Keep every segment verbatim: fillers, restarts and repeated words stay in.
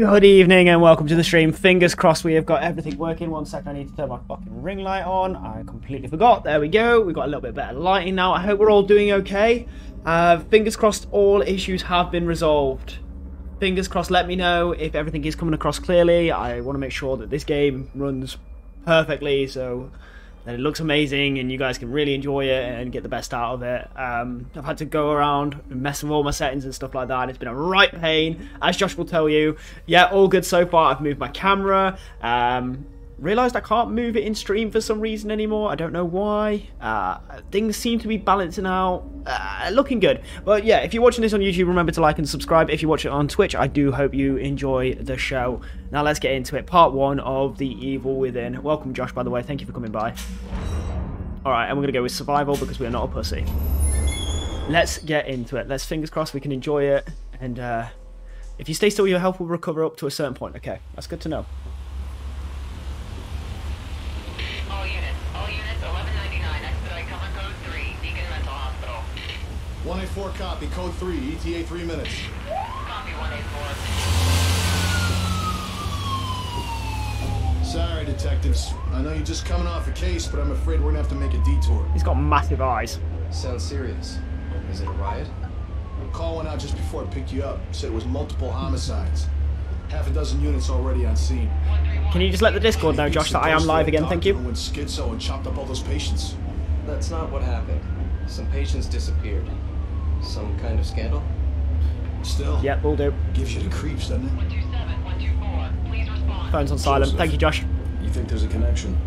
Good evening and welcome to the stream. Fingers crossed we have got everything working. One second, I need to turn my fucking ring light on. I completely forgot. There we go. We've got a little bit better lighting now. I hope we're all doing okay. Uh, fingers crossed all issues have been resolved. Fingers crossed, let me know if everything is coming across clearly. I want to make sure that this game runs perfectly so that it looks amazing and you guys can really enjoy it and get the best out of it. Um, I've had to go around and mess with all my settings and stuff like that, and it's been a right pain, as Josh will tell you. Yeah, all good so far. I've moved my camera. Um, realised I can't move it in stream for some reason anymore. I don't know why. Uh, things seem to be balancing out. Uh, looking good. But yeah, if you're watching this on YouTube, remember to like and subscribe. If you watch it on Twitch, I do hope you enjoy the show. Now let's get into it. Part one of The Evil Within. Welcome, Josh, by the way. Thank you for coming by. Alright, and we're going to go with survival because we are not a pussy. Let's get into it. Let's fingers crossed we can enjoy it. And uh, if you stay still, your health will recover up to a certain point. Okay, that's good to know. one eight four copy, code three, E T A three minutes. Copy one eight four. Sorry, detectives. I know you're just coming off a case, but I'm afraid we're gonna have to make a detour. He's got massive eyes. Sounds serious. Is it a riot? The call went out just before I picked you up. Said it was multiple homicides. Half a dozen units already on scene. Can you just let the Discord know, Josh, that I am live again? Thank you. Went schizo and chopped up all those patients. That's not what happened. Some patients disappeared. Some kind of scandal? Still. Yep, will do. Gives you the creeps, doesn't it? one two seven, one two four, please respond. Phone's on silent. Joseph, thank you, Josh. You think there's a connection?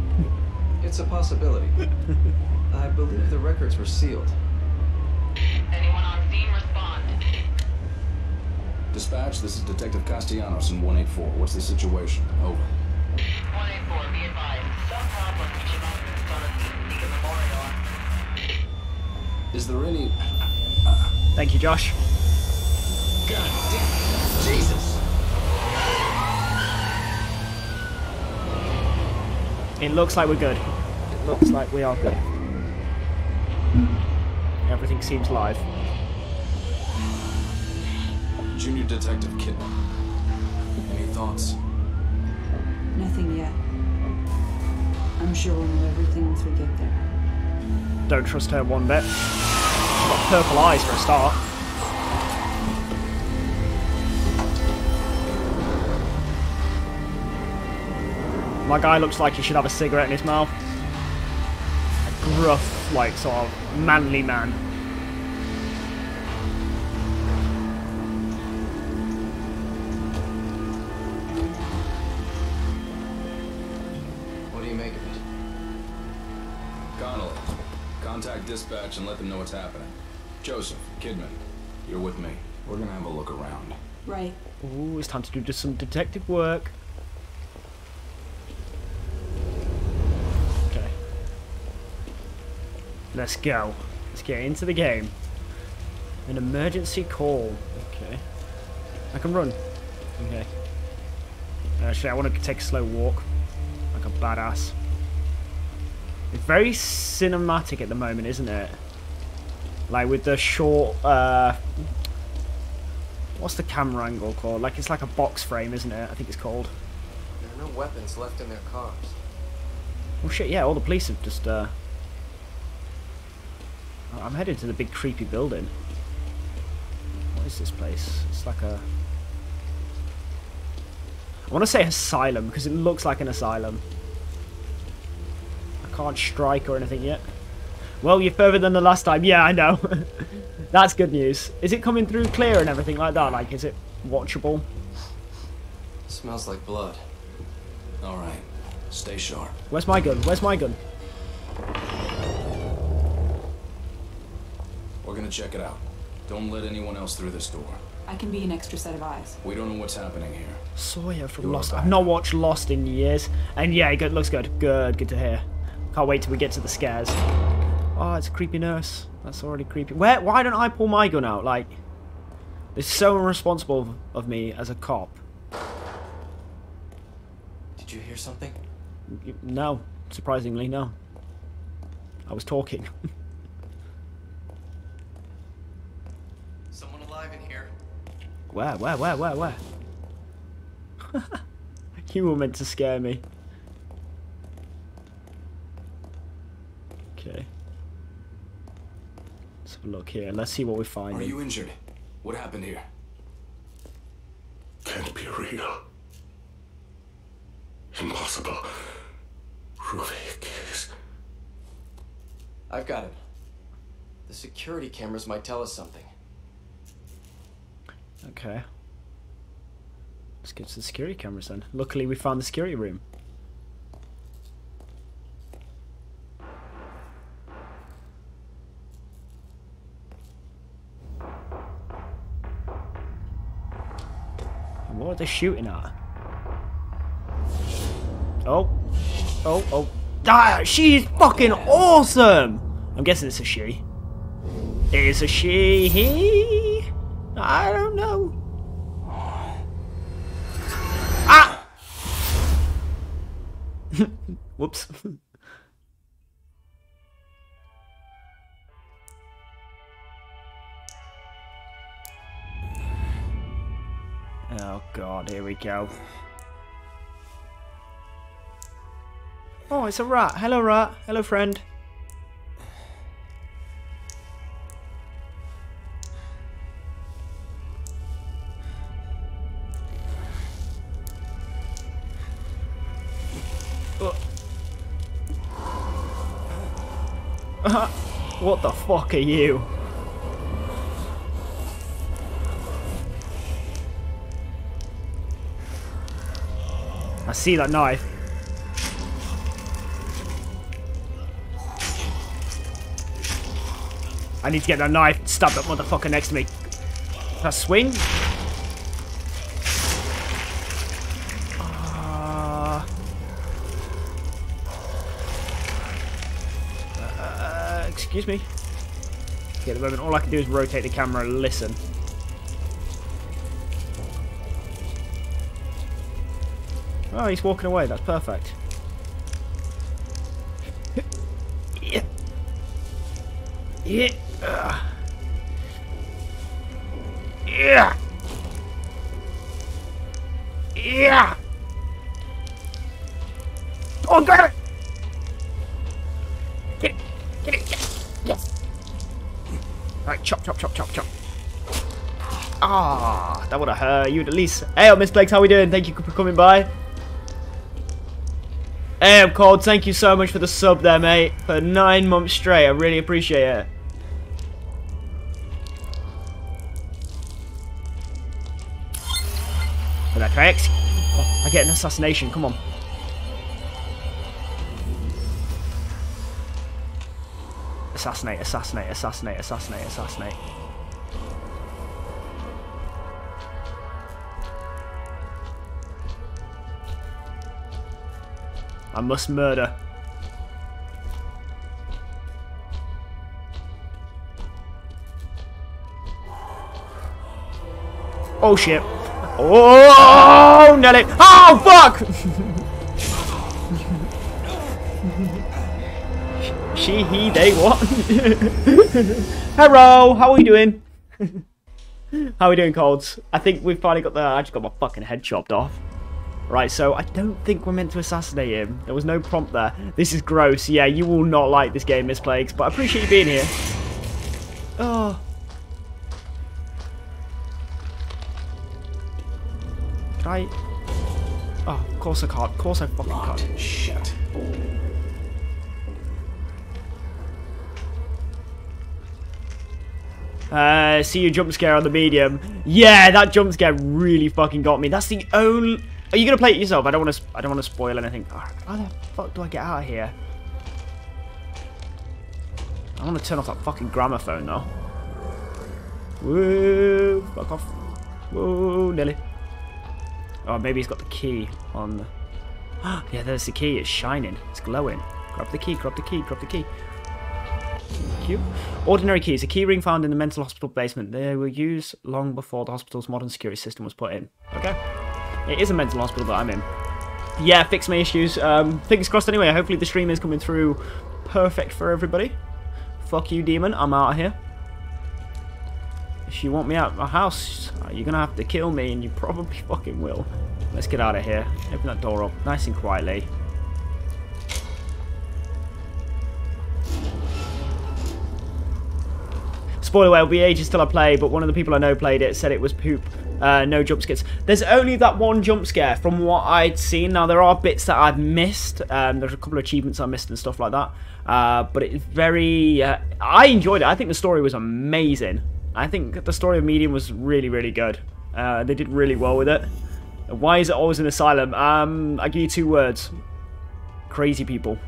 It's a possibility. I believe the records were sealed. Anyone on scene, respond. Dispatch, this is Detective Castellanos in one eight four. What's the situation? Over. one eight four, be advised. Some problem with Chimaku's on a Beacon Memorial. Is there any... Thank you, Josh. God damn. Jesus. It looks like we're good. It looks like we are good. Everything seems live. Junior Detective Kid. Any thoughts? Nothing yet. I'm sure we'll know everything once we get there. Don't trust her one bit. Got purple eyes for a start. My guy looks like he should have a cigarette in his mouth. A gruff, like, sort of manly man. What do you make of it? Connolly, contact dispatch and let them know what's happening. Joseph, Kidman, you're with me. We're gonna have a look around. Right. Ooh, it's time to do just some detective work. Okay. Let's go. Let's get into the game. An emergency call. Okay. I can run. Okay. Actually, I want to take a slow walk. Like a badass. It's very cinematic at the moment, isn't it? Like with the short, uh, what's the camera angle called? Like it's like a box frame, isn't it? I think it's called. There are no weapons left in their cars. Oh shit! Yeah, all the police have just. Uh... I'm headed to the big creepy building. What is this place? It's like a. I want to say asylum because it looks like an asylum. I can't strike or anything yet. Well, you're further than the last time. Yeah, I know. That's good news. Is it coming through clear and everything like that? Like, is it watchable? It smells like blood. All right. Stay sharp. Where's my gun? Where's my gun? We're going to check it out. Don't let anyone else through this door. I can be an extra set of eyes. We don't know what's happening here. Sawyer from You're Lost. I've not watched Lost in years. And yeah, it looks good. Good. Good to hear. Can't wait till we get to the scares. Oh, it's a creepy nurse. That's already creepy. Where? Why don't I pull my gun out? Like, it's so irresponsible of me as a cop. Did you hear something? No. Surprisingly, no. I was talking. Someone alive in here. Where? Where? Where? Where? Where? You were meant to scare me. Okay. Let's have a look here. Let's see what we find. Are you injured? What happened here? Can't be real. Impossible. Ruvaik case. I've got him. The security cameras might tell us something. Okay. Let's get to the security cameras then. Luckily we found the security room. And what are they shooting at? Oh. Oh, oh. Ah, she's fucking awesome! I'm guessing it's a she. It is a she. He? I don't know. Ah! Whoops. Oh god, here we go. Oh, it's a rat. Hello rat. Hello friend. What the fuck are you? I see that knife. I need to get that knife, stab that motherfucker next to me. Can I swing? Excuse me. Okay, at the moment, all I can do is rotate the camera and listen. Oh, he's walking away. That's perfect. Yeah. Yeah. Yeah. Yeah. Oh, got it. Chop, chop, chop, chop, chop. Ah, that would have hurt you at least. Hey, up, Miss Blakes, how we doing? Thank you for coming by. Hey, I'm Cold. Thank you so much for the sub there, mate. For nine months straight. I really appreciate it. Did that correct? Oh, I get an assassination. Come on. Assassinate, assassinate, assassinate, assassinate, assassinate. I must murder. Oh shit. Oh, Nelly. Oh, fuck! She, he, they, what? Hello, how are we doing? How are we doing, Colds? I think we've finally got the... I just got my fucking head chopped off. Right, so I don't think we're meant to assassinate him. There was no prompt there. This is gross. Yeah, you will not like this game, Miss Plagues, but I appreciate you being here. Oh. Can I... Oh, of course I can't. Of course I fucking can't. Shit. Uh, see you jump scare on the medium. Yeah, that jump scare really fucking got me. That's the only. Are you gonna play it yourself? I don't want to. I don't want to spoil anything. Oh, how the fuck do I get out of here? I want to turn off that fucking gramophone though. Whoa! Fuck off! Whoa! Nearly. Oh, maybe he's got the key on. The... Yeah, there's the key. It's shining. It's glowing. Grab the key. Grab the key. Grab the key. Thank you. Ordinary keys, a key ring found in the mental hospital basement. They were used long before the hospital's modern security system was put in. Okay. It is a mental hospital that I'm in. Yeah, fix my issues. Um, fingers crossed anyway. Hopefully the stream is coming through perfect for everybody. Fuck you, demon. I'm out of here. If you want me out of my house, you're going to have to kill me, and you probably fucking will. Let's get out of here. Open that door up nice and quietly. Spoiler away, it'll be ages till I play, but one of the people I know played it said it was poop. Uh, no jump scares. There's only that one jump scare from what I'd seen. Now, there are bits that I'd missed. Um, there's a couple of achievements I missed and stuff like that. Uh, but it's very... Uh, I enjoyed it. I think the story was amazing. I think the story of Medium was really, really good. Uh, they did really well with it. Why is it always an asylum? Um, I give you two words. Crazy people.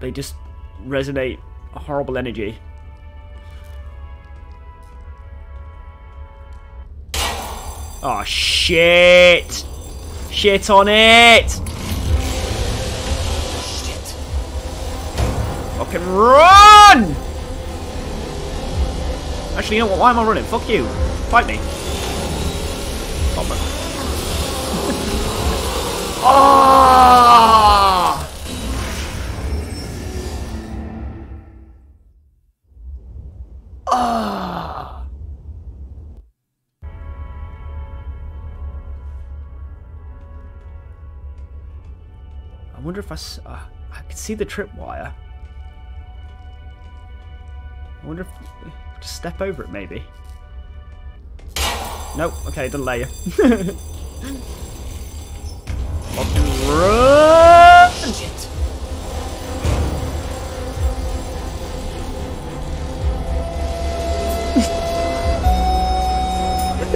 They just resonate a horrible energy. Oh, shit! Shit on it! Shit. Fucking run! Actually, you know what? Why am I running? Fuck you. Fight me. Oh, man. Oh! I wonder if I... Uh, I can see the tripwire. I wonder if... Just step over it, maybe. Nope. Okay, the layer. Run! Shit.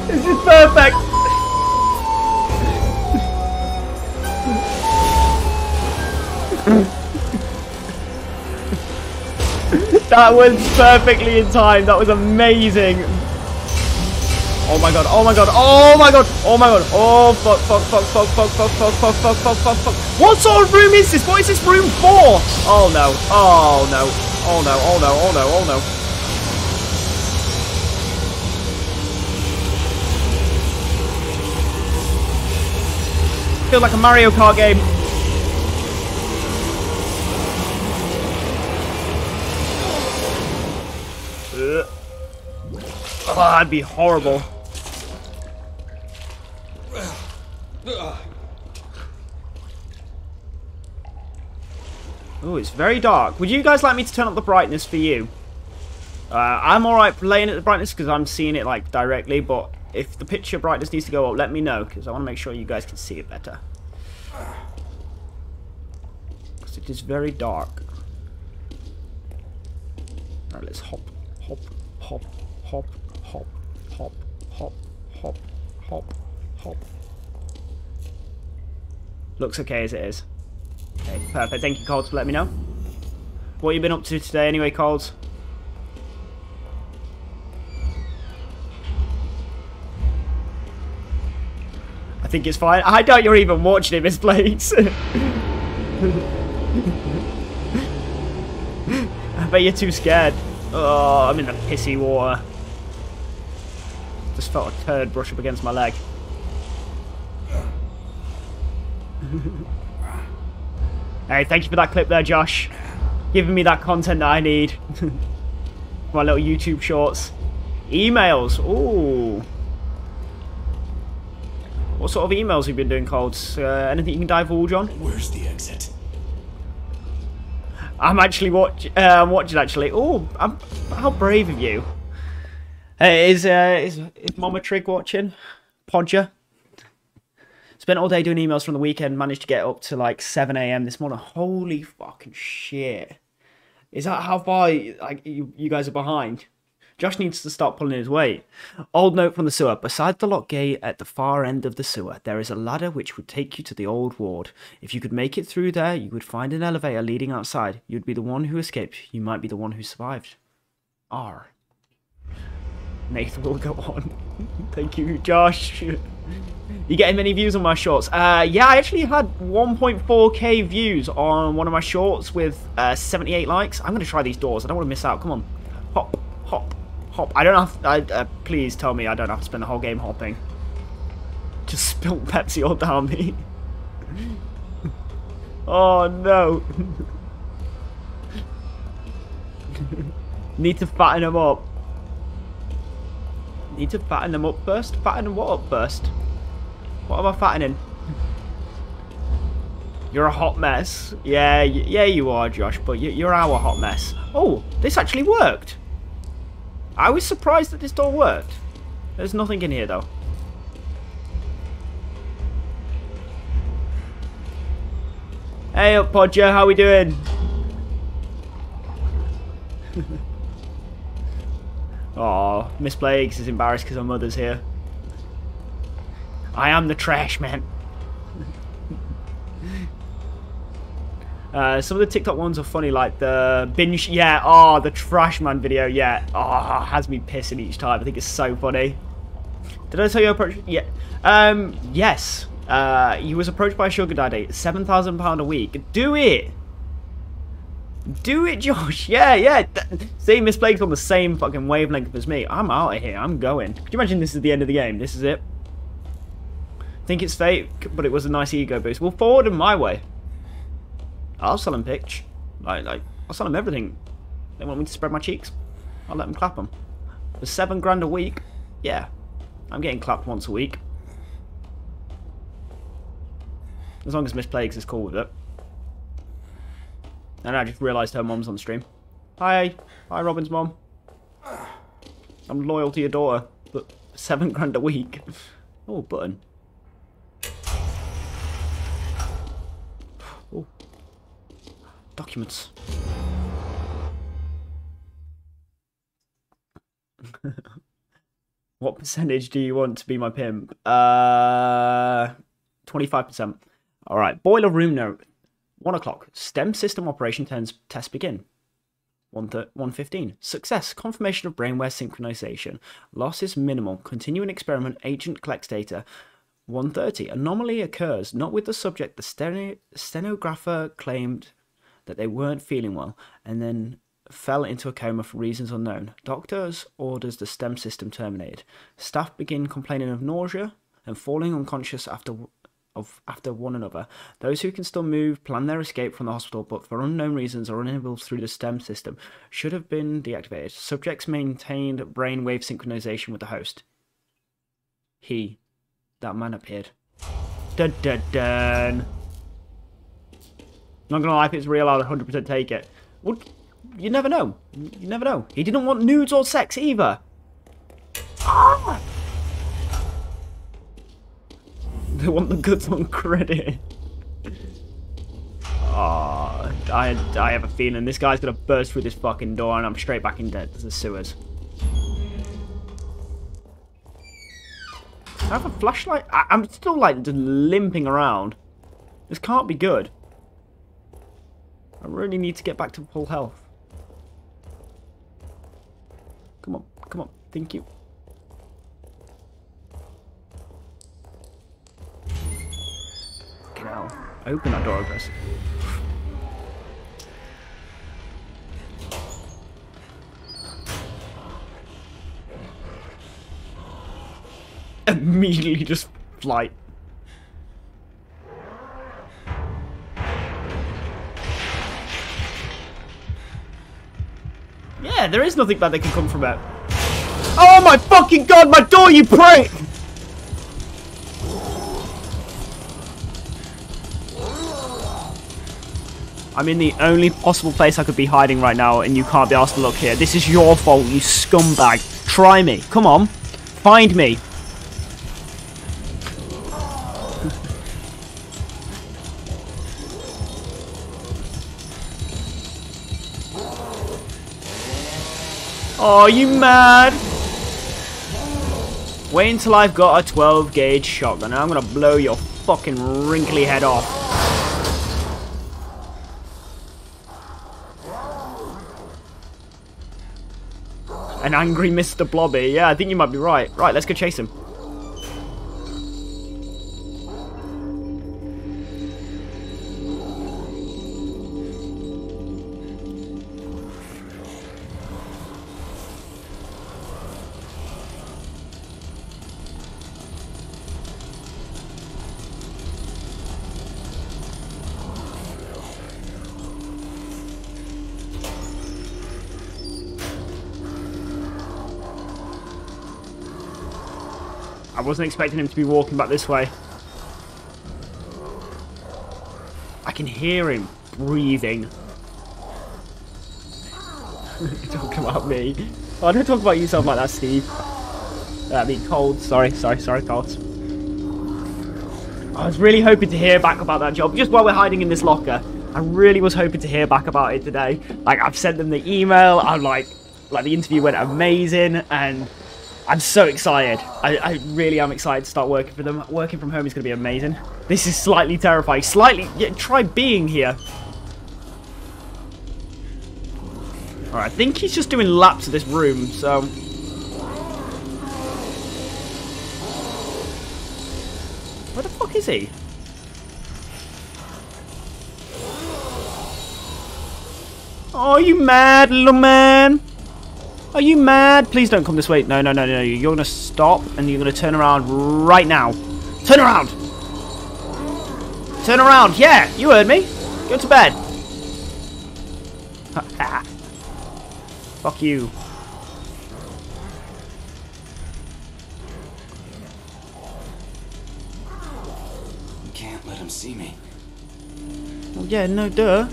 This is perfect! That was perfectly in time. That was amazing. Oh my god. Oh my god. Oh my god. Oh my god. Oh fuck fuck fuck fuck fuck fuck fuck fuck fuck fuck fuck fuck. What sort of room is this? What is this room for? Oh no. Oh no. Oh no. Oh no. Oh no. Oh no. I feel like a Mario Kart game. Oh, that'd be horrible. Oh, it's very dark. Would you guys like me to turn up the brightness for you? Uh, I'm alright playing at the brightness because I'm seeing it like directly, but if the picture brightness needs to go up, let me know because I want to make sure you guys can see it better. Because it is very dark. Alright, let's hop, hop, hop. Hop, hop, hop, hop, hop, hop, hop. Looks okay as it is. Okay, perfect. Thank you, Colds, for letting me know. What have you been up to today anyway, Colds? I think it's fine. I doubt you're even watching it, Miss Blades. I bet you're too scared. Oh, I'm in the pissy water. Just felt a turd brush up against my leg. Hey, thank you for that clip there, Josh. Giving me that content that I need. My little YouTube shorts. Emails. Ooh. What sort of emails have you been doing, Colds? Uh, anything you can divulge on? Where's the exit? I'm actually watch, uh, I'm watching, actually. Oh, how brave of you. Hey, is, uh, is, is Mama Trig watching? Podger? Spent all day doing emails from the weekend, managed to get up to like seven A M this morning. Holy fucking shit. Is that how far like, you, you guys are behind? Josh needs to start pulling his weight. Old note from the sewer. Beside the lock gate at the far end of the sewer, there is a ladder which would take you to the old ward. If you could make it through there, you would find an elevator leading outside. You'd be the one who escaped. You might be the one who survived. R. Nathan will go on. Thank you, Josh. You getting many views on my shorts? Uh, yeah, I actually had one point four K views on one of my shorts with uh, seventy-eight likes. I'm going to try these doors. I don't want to miss out. Come on. Hop, hop. Hop. I don't have... I, uh, please tell me I don't have to spend the whole game hopping. Just spilled Pepsi all down me. Oh, no. Need to fatten them up. Need to fatten them up first? Fatten what up first? What am I fattening? You're a hot mess. Yeah, yeah, you are, Josh, but you're our hot mess. Oh, this actually worked. I was surprised that this door worked. There's nothing in here, though. Hey up, Podger, how we doing? Oh, Miss Blakes is embarrassed because her mother's here. I am the trash man. Uh, some of the TikTok ones are funny, like the binge, yeah, oh, the trash man video, yeah, oh, has me pissing each time. I think it's so funny. Did I tell you approached? Yeah, um, yes. Uh, he was approached by a sugar daddy, seven thousand pound a week. Do it, do it, Josh. Yeah, yeah. See, Miss Blake's on the same fucking wavelength as me. I'm out of here. I'm going. Could you imagine this is the end of the game? This is it. Think it's fake, but it was a nice ego boost. Well, forward in my way. I'll sell them pitch, like, like, I'll sell them everything. They want me to spread my cheeks? I'll let them clap them. For seven grand a week? Yeah. I'm getting clapped once a week. As long as Miss Plagues is cool with it. And I just realised her mum's on stream. Hi. Hi, Robin's mum. I'm loyal to your daughter, but seven grand a week? Oh, button. Oh. Documents. What percentage do you want to be my pimp? Uh, twenty-five percent. All right. Boiler room note. One o'clock. STEM system operation turns test begin. one fifteen. Success. Confirmation of brainware synchronization. Loss is minimal. Continue an experiment. Agent collects data. one thirty. Anomaly occurs. Not with the subject. The steno stenographer claimed that they weren't feeling well and then fell into a coma for reasons unknown. Doctors orders the STEM system terminated. Staff begin complaining of nausea and falling unconscious after of after one another. Those who can still move plan their escape from the hospital, but for unknown reasons are unable through the STEM system. Should have been deactivated. Subjects maintained brainwave synchronization with the host. He, that man appeared. Dun dun dun. Not gonna lie, if it's real, I'll one hundred percent take it. Well, you never know. You never know. He didn't want nudes or sex either. Ah! They want the goods on credit. Ah, oh, I, I have a feeling this guy's gonna burst through this fucking door and I'm straight back in debt to the sewers. I have a flashlight. I, I'm still like just limping around. This can't be good. I really need to get back to full health. Come on, come on, thank you. Fucking hell. Open that door aggressively. Immediately just flight. Yeah, there is nothing bad that can come from it. Oh my fucking god, my door, you prick! I'm in the only possible place I could be hiding right now, and you can't be asked to look here. This is your fault, you scumbag. Try me. Come on. Find me. Oh, you mad? Wait until I've got a twelve gauge shotgun and I'm gonna blow your fucking wrinkly head off. An angry Mister Blobby. Yeah, I think you might be right. Right, let's go chase him. I wasn't expecting him to be walking back this way. can hear him breathing. Talk about me. Oh, don't talk about yourself like that, Steve. I mean, Cold. Sorry, sorry, sorry, Cold. I was really hoping to hear back about that job just while we're hiding in this locker. I really was hoping to hear back about it today. Like, I've sent them the email. I'm like, like the interview went amazing, and I'm so excited. I, I really am excited to start working for them. Working from home is going to be amazing. This is slightly terrifying. Slightly. Yeah, try being here. All right, I think he's just doing laps of this room, so. Where the fuck is he? Oh, are you mad, little man? Are you mad? Please don't come this way. No, no, no, no. You're going to stop and you're going to turn around right now. Turn around. Turn around. Yeah, you heard me. Go to bed. Fuck you. You can't let him see me. Well, yeah, no duh.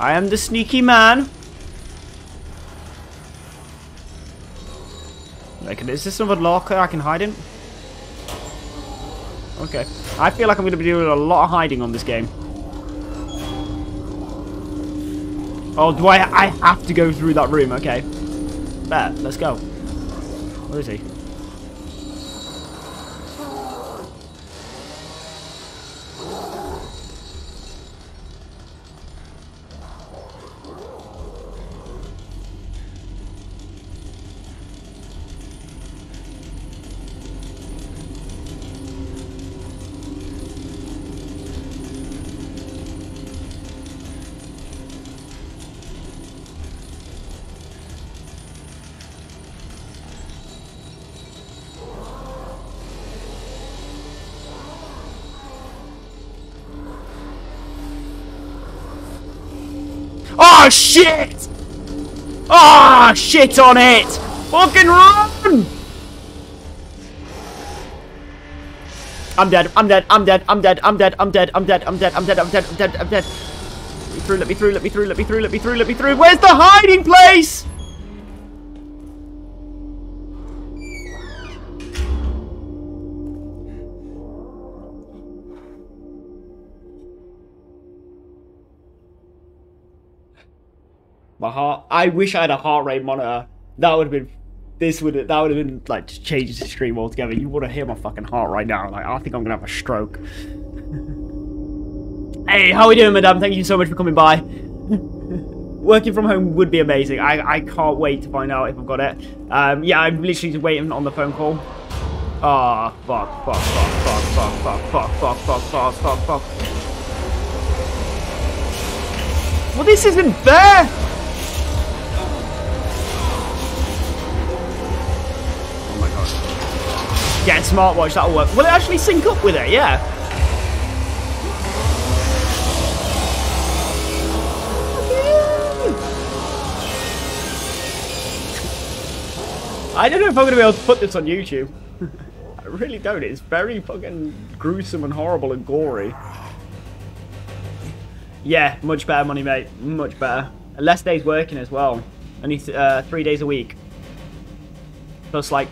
I am the sneaky man. Like, is this another locker I can hide in? Okay. I feel like I'm going to be doing a lot of hiding on this game. Oh, do I... I have to go through that room. Okay. There. Let's go. Where is he? Oh shit! Oh shit on it! Fucking run! I'm dead, I'm dead, I'm dead, I'm dead, I'm dead, I'm dead, I'm dead, I'm dead, I'm dead, I'm dead, I'm dead, I'm dead. Let me through, let me through, let me through, let me through, let me through, let me through. Where's the hiding place? My heart. I wish I had a heart rate monitor. That would have been. This would. That would have been like just changes the stream altogether. You want to hear my fucking heart right now? Like, I think I'm gonna have a stroke. Hey, how are we doing, madame? Thank you so much for coming by. Working from home would be amazing. I I can't wait to find out if I've got it. Um, yeah, I'm literally just waiting on the phone call. Ah, oh, fuck, fuck, fuck, fuck, fuck, fuck, fuck, fuck, fuck, fuck, fuck, fuck. Well, this isn't fair. Get a smartwatch, that'll work. Will it actually sync up with it? Yeah. I don't know if I'm going to be able to put this on YouTube. I really don't. It's very fucking gruesome and horrible and gory. Yeah, much better money, mate. Much better. And less days working as well. Only th uh, three days a week. Plus, like,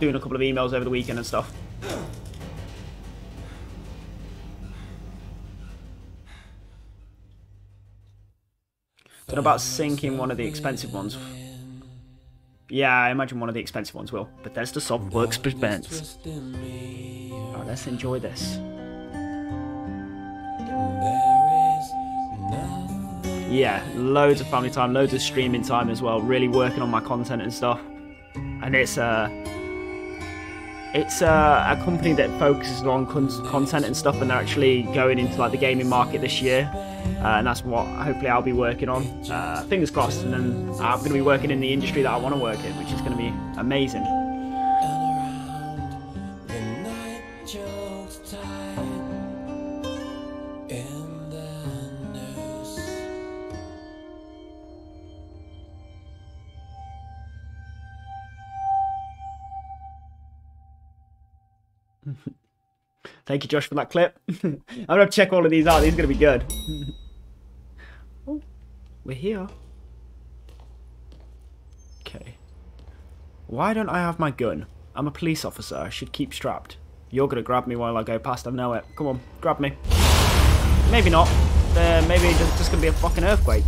doing a couple of emails over the weekend and stuff. What about syncing one of the expensive ones? Yeah, I imagine one of the expensive ones will. Bethesda Softworks presents. Alright, let's enjoy this. Yeah, loads of family time, loads of streaming time as well. Really working on my content and stuff. And it's uh It's uh, a company that focuses on con content and stuff, and they're actually going into like the gaming market this year, uh, and that's what hopefully I'll be working on. Uh, fingers crossed, and then I'm going to be working in the industry that I want to work in, which is going to be amazing. Thank you, Josh, for that clip. I'm gonna check all of these out. These are gonna be good. Oh, we're here. Okay. Why don't I have my gun? I'm a police officer. I should keep strapped. You're gonna grab me while I go past. I know it. Come on, grab me. Maybe not. Uh, maybe it's just gonna be a fucking earthquake.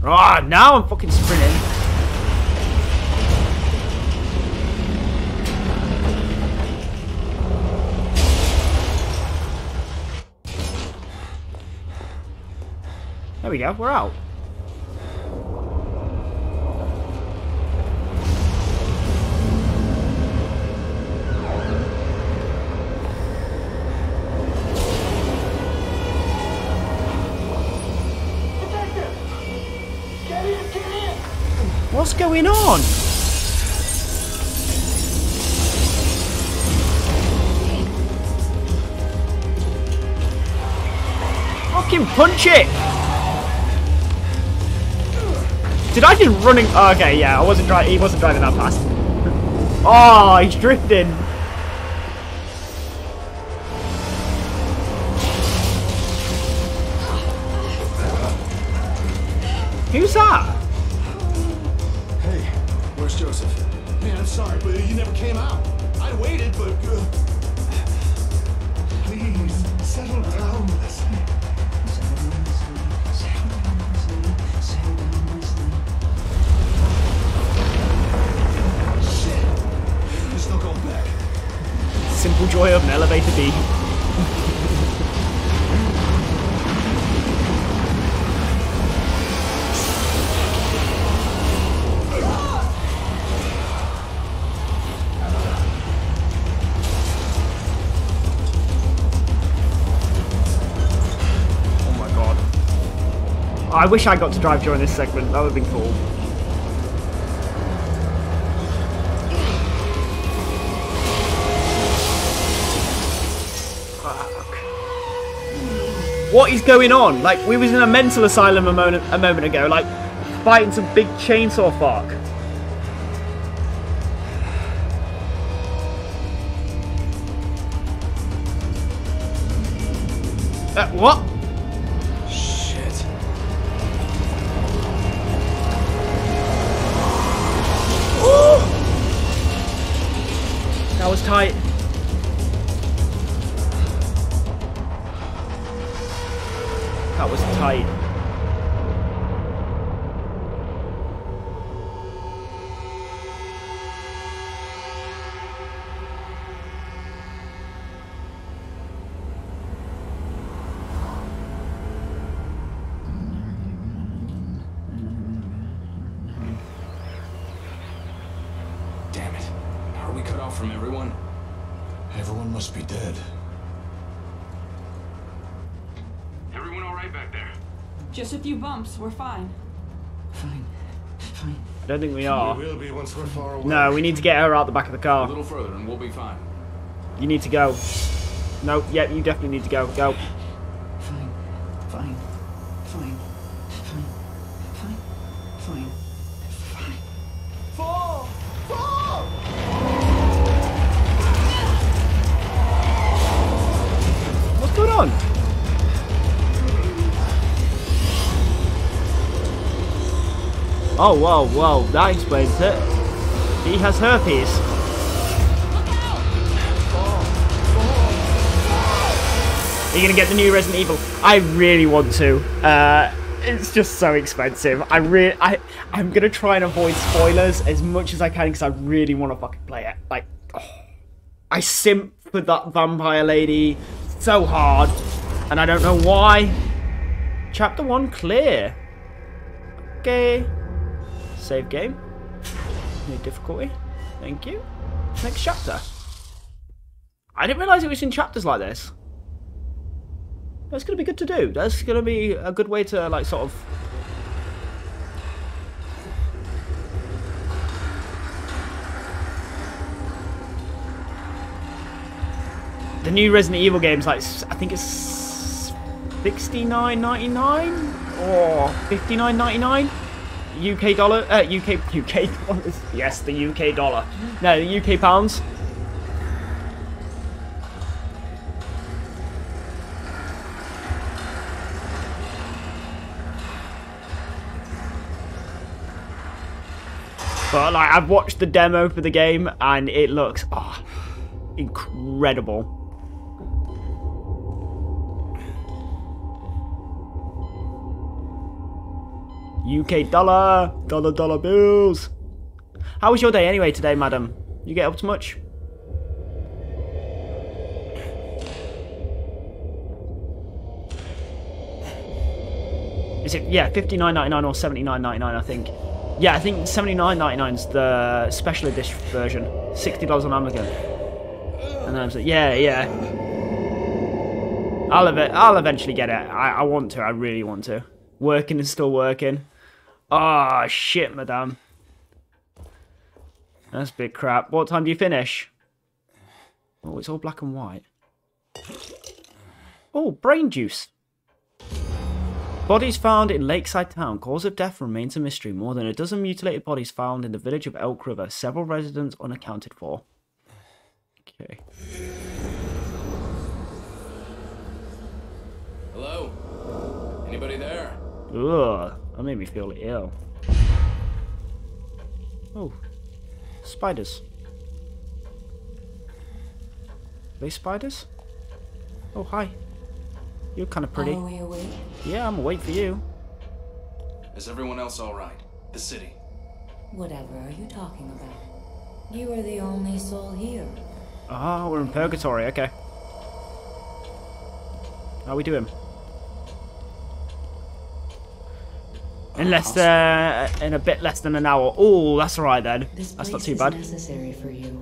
Right, now I'm fucking sprinting. There we go, we're out. What's going on? Fucking punch it! Did I just running? Oh, okay, yeah, I wasn't driving. He wasn't driving that fast. Oh, he's drifting. Who's that? Joseph. Man, I'm sorry, but you never came out. I waited, but... Uh, please, settle down, Leslie. Settle down, Leslie. Settle down, Leslie. Settle down, Leslie. Shit. There's no going back. Simple joy of an elevator B. I wish I got to drive during this segment, that would have been cool. Fuck. What is going on? Like, we was in a mental asylum a moment, a moment ago, like, fighting some big chainsaw fuck. Uh, what? Tight. That was tight. Damn it. Are we cut off from everyone? Everyone must be dead. Everyone all right back there? Just a few bumps. We're fine. Fine. Fine. I don't think we are. We will be once we're far away. No, we need to get her out the back of the car. A little further and we'll be fine. You need to go. No, yeah, you definitely need to go. Go. Fine. Fine. Fine. Fine. Fine. Fine. Fine. Fall! Fall! What's going on? Oh, whoa, whoa, that explains it. He has herpes. Are you going to get the new Resident Evil? I really want to. Uh, it's just so expensive. I really, I, I'm going to try and avoid spoilers as much as I can because I really want to fucking play it. Like, oh, I simp for that vampire lady so hard, and I don't know why. Chapter one clear. Okay. Save game. No difficulty. Thank you. Next chapter. I didn't realise it was in chapters like this. That's gonna be good to do. That's gonna be a good way to like sort of. The new Resident Evil game's like, I think it's sixty-nine ninety-nine or fifty-nine ninety-nine. U K dollar, uh, U K, U K dollars. Yes, the U K dollar. No, the U K pounds. But like, I've watched the demo for the game and it looks oh, incredible. U K dollar, dollar, dollar bills. How was your day anyway today, madam? You get up to much? Is it, yeah, fifty-nine ninety-nine or seventy-nine ninety-nine, I think. Yeah, I think seventy-nine ninety-nine is the special edition version. sixty dollars on Amazon. And then I was like, yeah, yeah. I'll, ev I'll eventually get it. I, I want to, I really want to. Working and still working. Ah, oh, shit, madame. That's a bit crap. What time do you finish? Oh, it's all black and white. Oh, brain juice. Bodies found in Lakeside Town. Cause of death remains a mystery. More than a dozen mutilated bodies found in the village of Elk River. Several residents unaccounted for. Okay. Hello? Anybody there? Ugh, that made me feel ill. Oh, spiders. Are they spiders? Oh, hi. You're kind of pretty. Are we awake? Yeah, I'm awake for you. Is everyone else all right? The city? Whatever are you talking about? You are the only soul here. Ah, oh, we're in purgatory. Okay. How we doing? Unless they're uh, in a bit less than an hour. Oh, that's all right then. This that's not too bad. This place is necessary for you.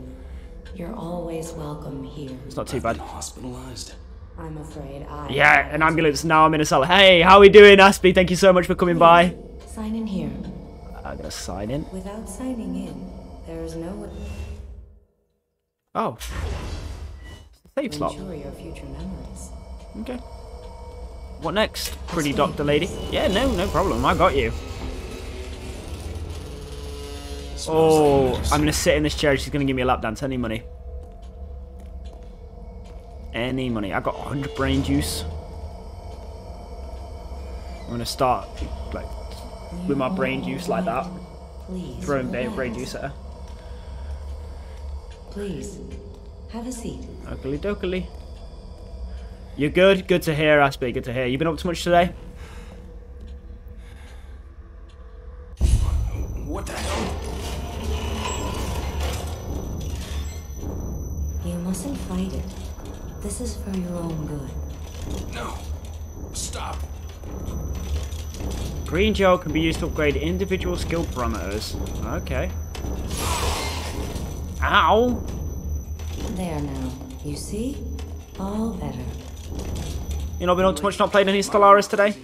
You're always welcome here. It's not too bad. Hospitalized. I'm afraid I. Yeah, an ambulance. Now I'm in a cellar. Hey, how are we doing, Aspie? Thank you so much for coming Please, by. Sign in here. I'm gonna sign in. Without signing in, there is no way. Oh. Save slot. Ensure your future memories. Okay. What next, pretty doctor lady? Yeah, no, no problem. I got you. Oh, I'm going to sit in this chair. She's going to give me a lap dance. Any money. Any money. I got one hundred brain juice. I'm going to start like with my brain juice like that. Throwing brain juice at her. Please, have a seat. Okey dokey. You're good? Good to hear, Aspie. Good to hear. You been up to much today? What the hell? You mustn't fight it. This is for your own good. No. Stop. Green gel can be used to upgrade individual skill parameters. Okay. Ow! There now. You see? All better. You know, we don't too much not playing any Stellaris today.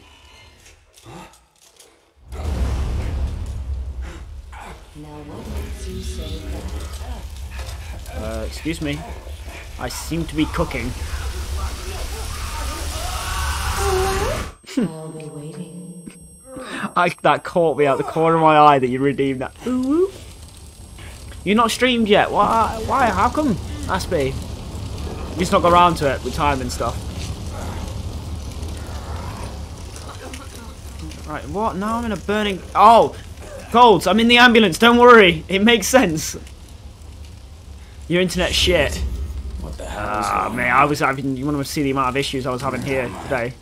Uh, excuse me. I seem to be cooking. I'll be waiting. I, that caught me out the corner of my eye that you redeemed that. Ooh, you're not streamed yet. Why? Why? How come? Aspie. You just not got around to it with time and stuff. Right, what? Now I'm in a burning... Oh! Colds, I'm in the ambulance, don't worry. It makes sense. Your internet's shit. What the hell is Ah, man, I was having... You want to see the amount of issues I was having here today.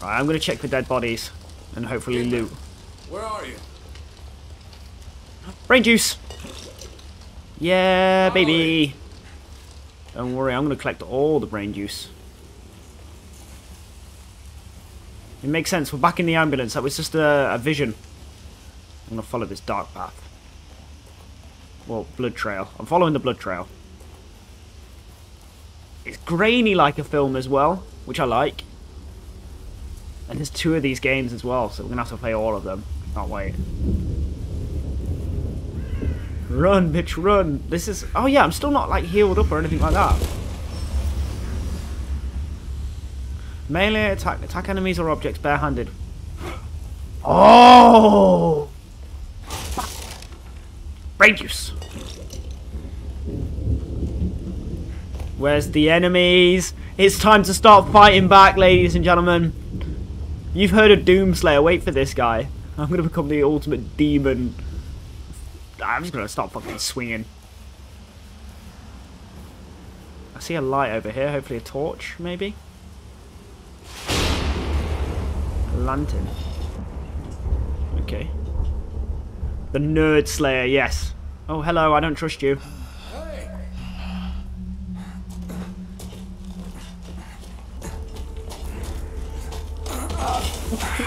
Right, I'm going to check for dead bodies. And hopefully loot. Where are you? Brain juice! Yeah, baby! Don't worry, I'm going to collect all the brain juice. It makes sense. We're back in the ambulance. That was just a, a vision. I'm going to follow this dark path. Well, blood trail. I'm following the blood trail. It's grainy like a film as well, which I like. And there's two of these games as well, so we're going to have to play all of them. Can't wait. Run, bitch, run. This is... Oh, yeah, I'm still not, like, healed up or anything like that. Melee attack. Attack enemies or objects barehanded. Oh! Brain juice. Where's the enemies? It's time to start fighting back, ladies and gentlemen. You've heard of Doomslayer. Wait for this guy. I'm going to become the ultimate demon. I'm just going to start fucking swinging. I see a light over here. Hopefully a torch, maybe? A lantern. Okay. The Nerd Slayer, yes. Oh, hello. I don't trust you.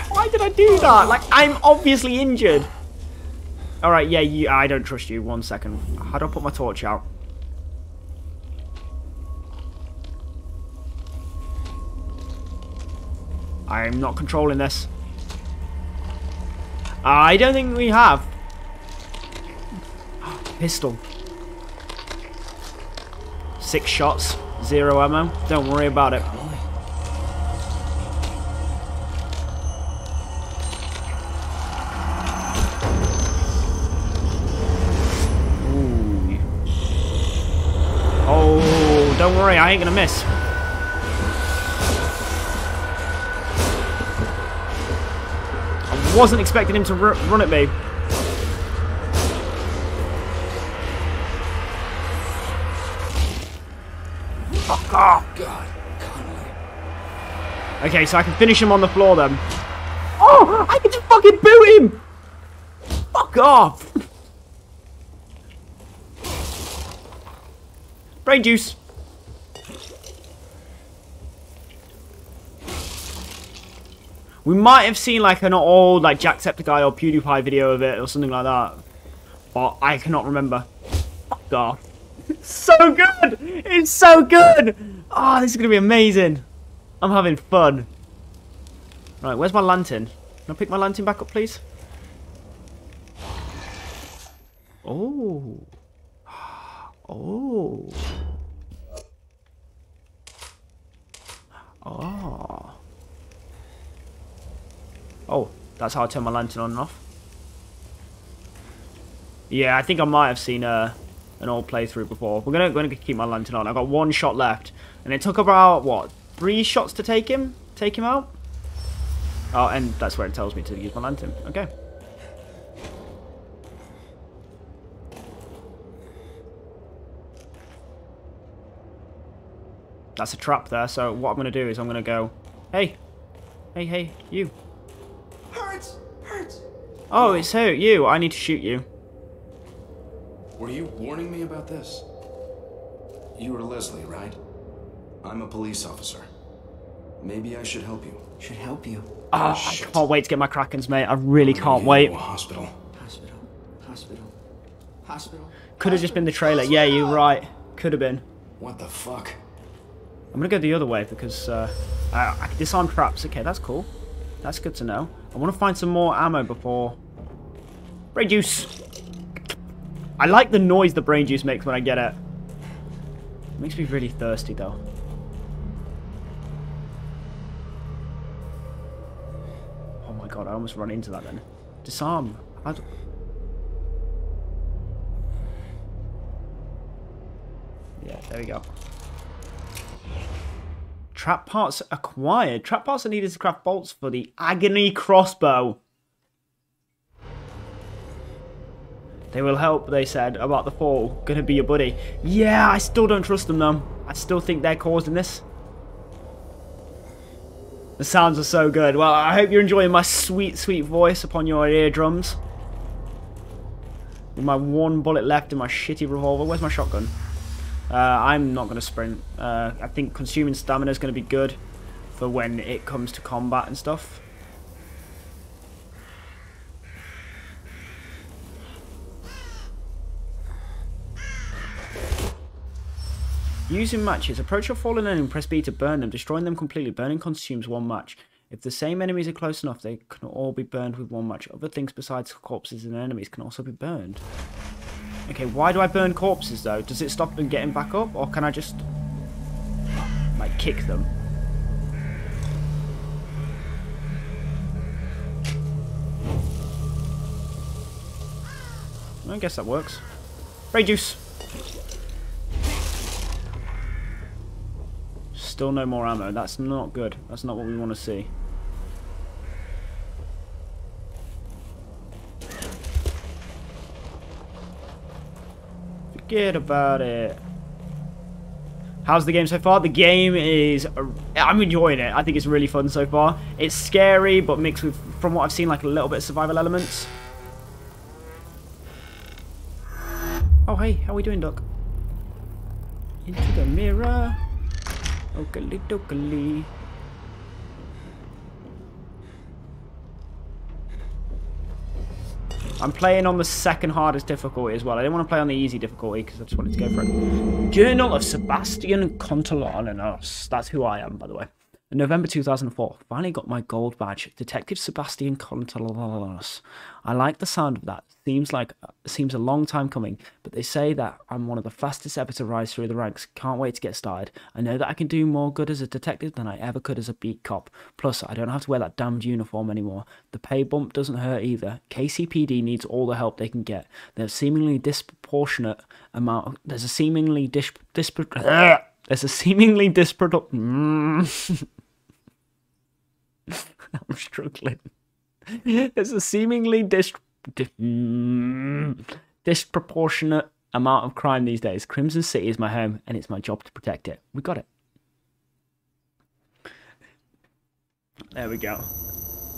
Why did I do that? Like, I'm obviously injured. Alright, yeah, you, I don't trust you. One second. How do I put my torch out? I'm not controlling this. I don't think we have. Pistol. Six shots. Zero ammo. Don't worry about it. Don't worry, I ain't gonna miss. I wasn't expecting him to ru run at me. Fuck off! God, Connolly. Okay, so I can finish him on the floor then. Oh, I can just fucking boot him! Fuck off! Brain juice. We might have seen like an old like Jacksepticeye or PewDiePie video of it or something like that. But I cannot remember. Fuck off. It's so good! It's so good! Oh, this is gonna be amazing. I'm having fun. Right, where's my lantern? Can I pick my lantern back up, please? Oh. Oh. Oh. Oh, that's how I turn my lantern on and off. Yeah, I think I might have seen uh, an old playthrough before. We're gonna, gonna keep my lantern on. I've got one shot left. And it took about, what, three shots to take him? Take him out? Oh, and that's where it tells me to use my lantern. Okay. That's a trap there, so what I'm gonna do is I'm gonna go, hey, hey, hey, you. Hurts! Hurts! Oh, it's hurt you. I need to shoot you. Were you warning me about this? You were Leslie, right? I'm a police officer. Maybe I should help you. Should help you? Ah, oh, I can't wait to get my Krakens, mate. I really can't wait. Hospital. Hospital. Hospital. Hospital. Could have just been the trailer. Hospital. Yeah, you're right. Could have been. What the fuck? I'm gonna go the other way because uh, I, I disarm traps. Okay, that's cool. That's good to know. I want to find some more ammo before... Brain juice! I like the noise the brain juice makes when I get it. It makes me really thirsty, though. Oh my god, I almost run into that then. Disarm. I don't... Yeah, there we go. Trap parts acquired. Trap parts are needed to craft bolts for the agony crossbow. They will help, they said, about the fall. Gonna be your buddy. Yeah, I still don't trust them, though. I still think they're causing this. The sounds are so good. Well, I hope you're enjoying my sweet, sweet voice upon your eardrums. With my one bullet left in my shitty revolver. Where's my shotgun? Uh, I'm not going to sprint. Uh, I think consuming stamina is going to be good for when it comes to combat and stuff. Using matches. Approach a fallen enemy and press B to burn them. Destroying them completely. Burning consumes one match. If the same enemies are close enough, they can all be burned with one match. Other things besides corpses and enemies can also be burned. Okay, why do I burn corpses, though? Does it stop them getting back up, or can I just, like, kick them? I guess that works. Ray juice. Still no more ammo. That's not good. That's not what we want to see. Forget about it. How's the game so far? The game is... I'm enjoying it. I think it's really fun so far. It's scary, but mixed with, from what I've seen, like a little bit of survival elements. Oh, hey. How are we doing, Doc? Into the mirror. Okey dokey. I'm playing on the second hardest difficulty as well. I didn't want to play on the easy difficulty because I just wanted to go for it. Journal of Sebastian Castellanos. That's who I am, by the way. In November two thousand four, finally got my gold badge. Detective Sebastian Castellanos. I like the sound of that. Seems like seems a long time coming, but they say that I'm one of the fastest ever to rise through the ranks. Can't wait to get started. I know that I can do more good as a detective than I ever could as a beat cop. Plus, I don't have to wear that damned uniform anymore. The pay bump doesn't hurt either. K C P D needs all the help they can get. There's seemingly disproportionate amount. Of, there's a seemingly dis disproportionate. There's a seemingly disproportionate. Mm. I'm struggling. There's a seemingly dis. disproportionate amount of crime these days. Crimson City is my home, and it's my job to protect it. We got it. There we go.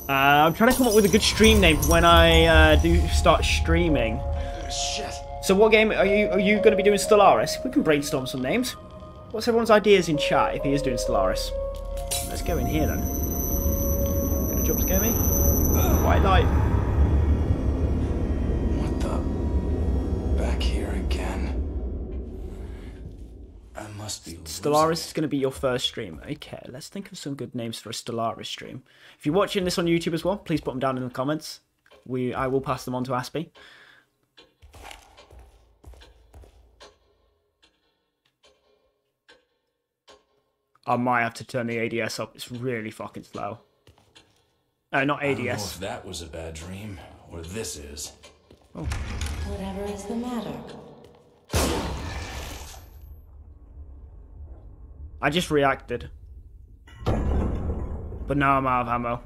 Uh, I'm trying to come up with a good stream name when I uh, do start streaming. Shit. So, what game are you? Are you going to be doing Stellaris? We can brainstorm some names. What's everyone's ideas in chat if he is doing Stellaris? Let's go in here then. Gonna jump scare me? White light. Back here again. I must be. Stellaris is going to be your first stream. Okay, let's think of some good names for a Stellaris stream. If you're watching this on YouTube as well, please put them down in the comments. We I will pass them on to Aspie. I might have to turn the A D S up. It's really fucking slow. Uh, not A D S. I don't know if that was a bad dream, or this is. Oh. Whatever is the matter? I just reacted. But now I'm out of ammo.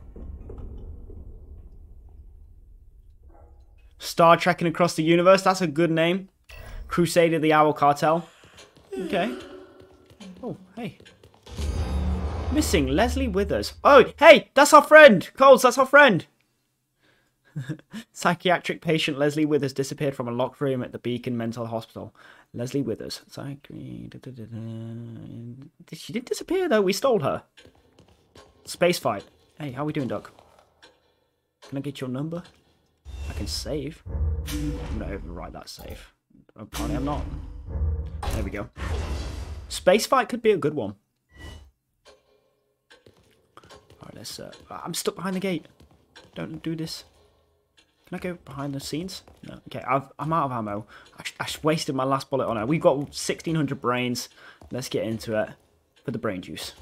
Star Trekking Across the Universe, that's a good name. Crusader the Owl Cartel. Okay. Oh, hey. Missing Leslie Withers. Oh, hey, that's our friend! Coles, that's our friend! Psychiatric patient Leslie Withers disappeared from a locked room at the Beacon Mental Hospital. Leslie Withers. Psyche... Da, da, da, da. She didn't disappear, though. We stole her. Space fight. Hey, how are we doing, Doc? Can I get your number? I can save. I'm going to override that save. Apparently I'm not. There we go. Space fight could be a good one. Alright, let's... Uh, I'm stuck behind the gate. Don't do this. Can I go behind the scenes? No. Okay, I've, I'm out of ammo. I, I wasted my last bullet on her. We've got sixteen hundred brains. Let's get into it for the brain juice.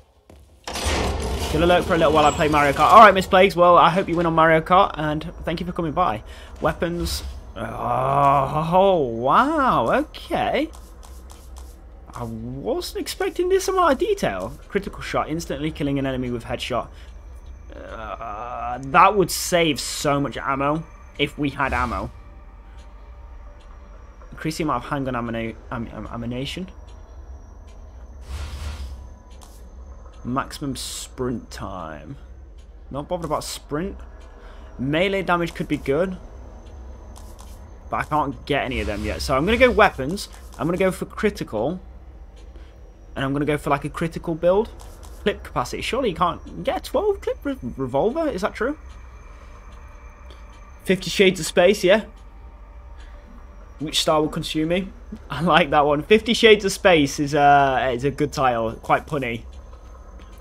Gonna lurk for a little while I play Mario Kart. Alright, Miss Plagues. Well, I hope you win on Mario Kart, and thank you for coming by. Weapons. Oh, wow. Okay. I wasn't expecting this amount of detail. Critical shot. Instantly killing an enemy with headshot. Uh, that would save so much ammo. If we had ammo. Increase the amount of handgun ammo, am, am, ammunition. Maximum sprint time. Not bothered about sprint. Melee damage could be good. But I can't get any of them yet. So I'm going to go weapons. I'm going to go for critical. And I'm going to go for like a critical build. Clip capacity. Surely you can't get a twelve clip re revolver. Is that true? Fifty Shades of Space, yeah. Which star will consume me? I like that one. Fifty Shades of Space is a, is a good title. Quite punny.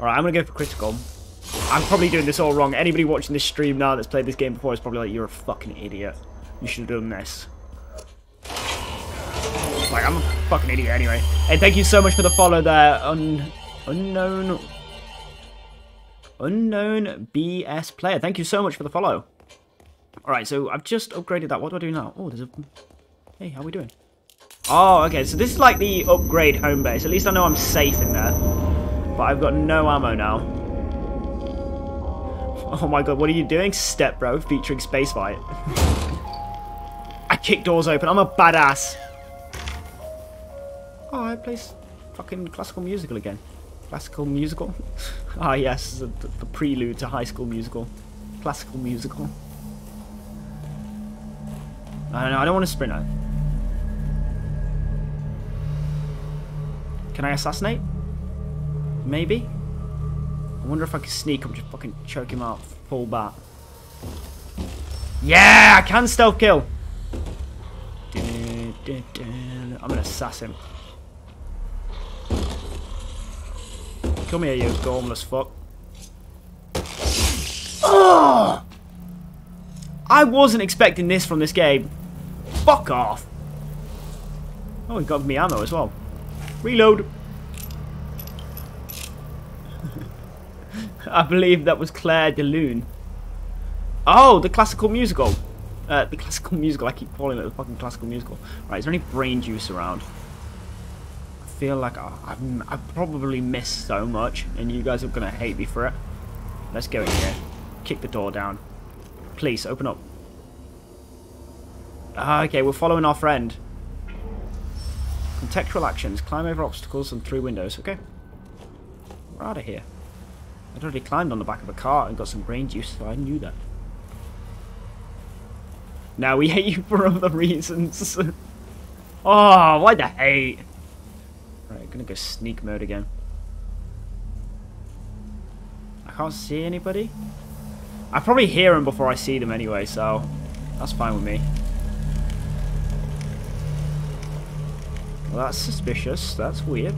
Alright, I'm going to go for critical. I'm probably doing this all wrong. Anybody watching this stream now that's played this game before is probably like, you're a fucking idiot. You should have done this. Like, I'm a fucking idiot anyway. Hey, thank you so much for the follow there. Un unknown... Unknown B S Player. Thank you so much for the follow. Alright, so I've just upgraded that. What do I do now? Oh, there's a Hey, how we doing? Oh, okay, so this is like the upgrade home base. At least I know I'm safe in there. But I've got no ammo now. Oh my god, what are you doing, Step Bro, featuring Space Fight? I kick doors open, I'm a badass! Oh, I play fucking classical musical again. Classical musical? Ah yes, the, the prelude to High School Musical. Classical musical. I don't know, I don't want to sprint out. Can I assassinate? Maybe? I wonder if I can sneak up, just fucking choke him out, full bat. Yeah, I can stealth kill! Dun, dun, dun. I'm an assassin. Come here, you gormless fuck. Oh! I wasn't expecting this from this game. Fuck off. Oh, he got me ammo as well. Reload. I believe that was Claire de Lune. Oh, the classical musical. Uh, the classical musical. I keep calling it the fucking classical musical. Right, is there any brain juice around? I feel like I, I've, I've probably missed so much, and you guys are going to hate me for it. Let's go in here. Kick the door down. Please, open up. Ah, okay, we're following our friend. Contextual actions. Climb over obstacles and through windows. Okay. We're out of here. I'd already climbed on the back of a car and got some brain juice, so I knew that. Now we hate you for other reasons. Oh, why the hate? Right, gonna go sneak mode again. I can't see anybody. I probably hear them before I see them anyway, so that's fine with me. Well, that's suspicious. That's weird.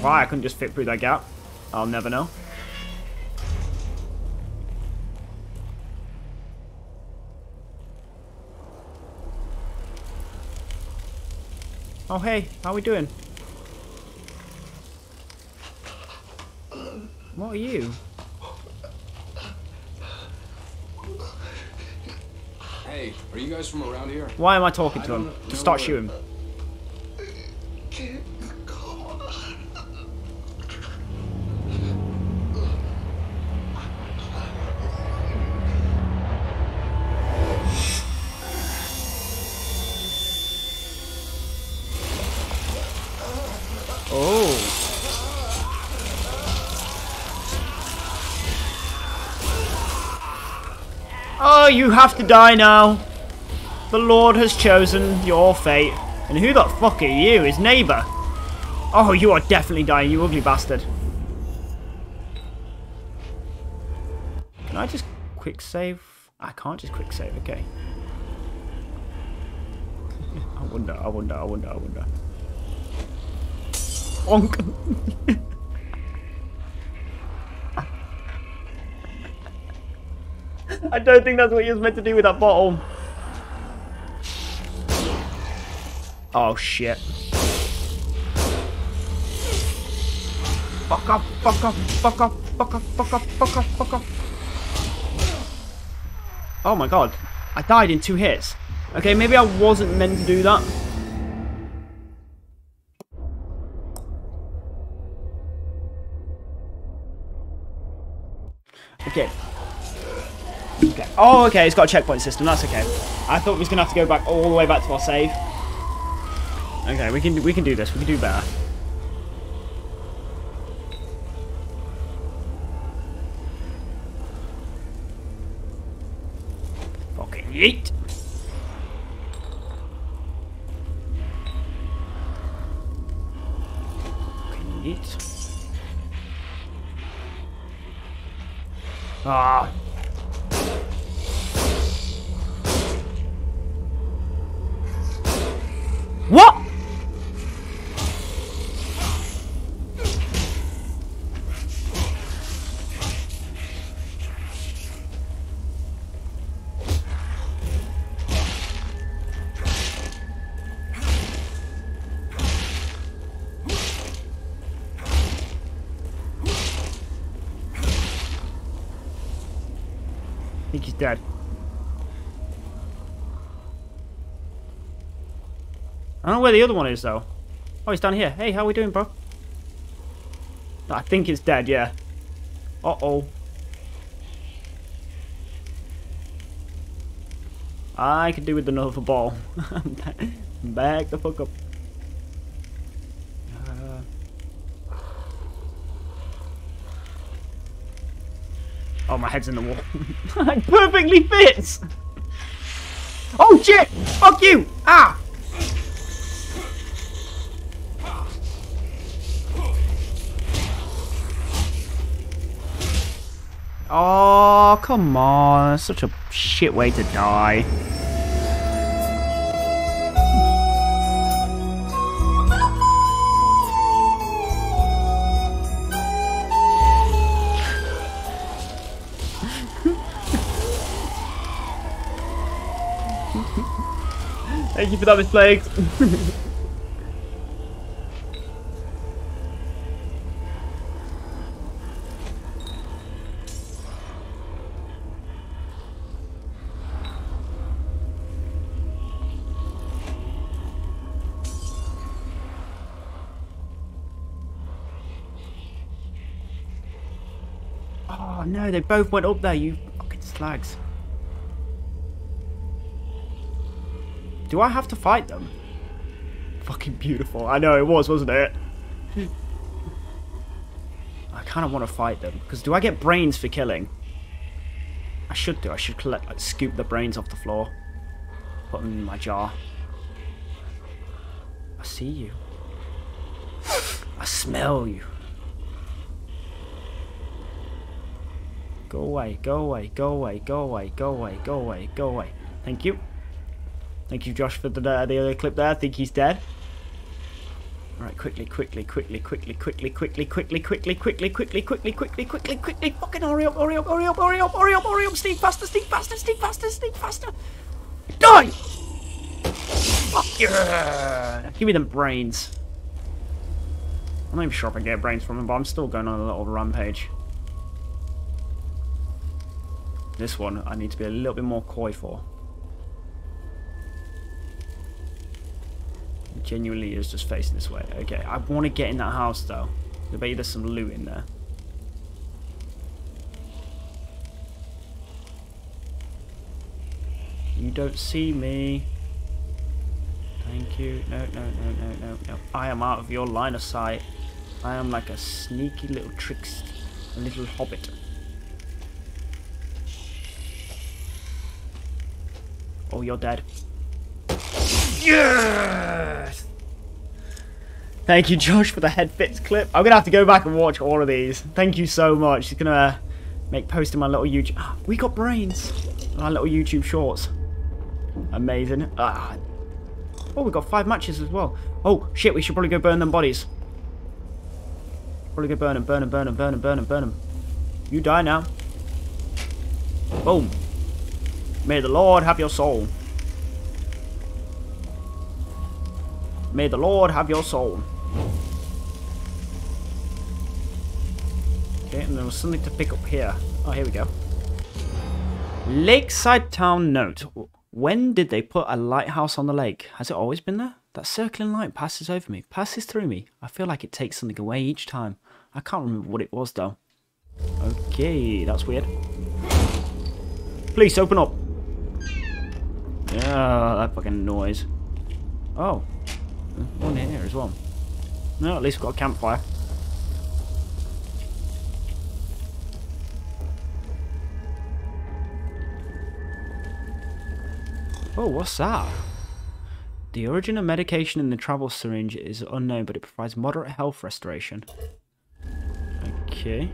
Why I couldn't just fit through that gap? I'll never know. Oh, hey. How we doing? What are you? Hey, are you guys from around here? Why am I talking to I him? Just start shooting. You have to die now. The Lord has chosen your fate. And who the fuck are you? His neighbor. Oh, you are definitely dying, you ugly bastard. Can I just quick save? I can't just quick save, okay. I wonder, I wonder, I wonder, I wonder. Bonk. I don't think that's what he was meant to do with that bottle. Oh, shit. Fuck off, fuck off, fuck off, fuck off, fuck off, fuck off, fuck off. Oh, my God. I died in two hits. Okay, maybe I wasn't meant to do that. Okay. Okay. Oh, okay, it's got a checkpoint system, that's okay. I thought we was going to have to go back all the way back to our save. Okay, we can we can do this, we can do better. Fucking yeet! Fucking yeet. Ah! What? I think he's dead. I don't know where the other one is, though. Oh, he's down here. Hey, how we doing, bro? I think it's dead, yeah. Uh-oh. I could do with another ball. Back the fuck up. Uh... Oh, my head's in the wall. It perfectly fits! Oh, shit! Fuck you! Ah! Oh, come on. That's such a shit way to die. Thank you for that mistake. Oh no, they both went up there, you fucking slags. Do I have to fight them? Fucking beautiful. I know it was, wasn't it? I kind of want to fight them. Because do I get brains for killing? I should do. I should collect, like, scoop the brains off the floor. Put them in my jar. I see you. I smell you. Go away, go away, go away, go away, go away, go away, go away. Thank you. Thank you, Josh, for the, uh, the other clip there. I think he's dead. Alright, quickly, quickly, quickly, quickly, quickly, quickly, quickly, quickly, quickly, quickly, quickly, quickly, quickly, quickly. Fucking hurry up, hurry up, hurry up, hurry up, hurry up, hurry up. Sneak faster, sneak faster, sneak faster, sneak faster. Die! Fuck yeah! Give me them brains. I'm not even sure if I get brains from them, but I'm still going on a little rampage. This one I need to be a little bit more coy for. It genuinely is just facing this way. Okay, I want to get in that house though. I bet you there's some loot in there. You don't see me. Thank you. No, no, no, no, no, no. I am out of your line of sight. I am like a sneaky little trickster, a little hobbit. Oh, you're dead. Yes! Thank you, Josh, for the head fits clip. I'm going to have to go back and watch all of these. Thank you so much. It's going to make posting my little YouTube... We got brains! Our little YouTube shorts. Amazing. Ah. Oh, we got five matches as well. Oh, shit, we should probably go burn them bodies. Probably go burn them, burn them, burn them, burn them, burn them, burn them. You die now. Boom. May the Lord have your soul. May the Lord have your soul. Okay, and there was something to pick up here. Oh, here we go. Lakeside Town note. When did they put a lighthouse on the lake? Has it always been there? That circling light passes over me, passes through me. I feel like it takes something away each time. I can't remember what it was, though. Okay, that's weird. Please, open up. Yeah, that fucking noise. Oh, one in here as well. No, at least we've got a campfire. Oh, what's that? The origin of medication in the travel syringe is unknown, but it provides moderate health restoration. Okay.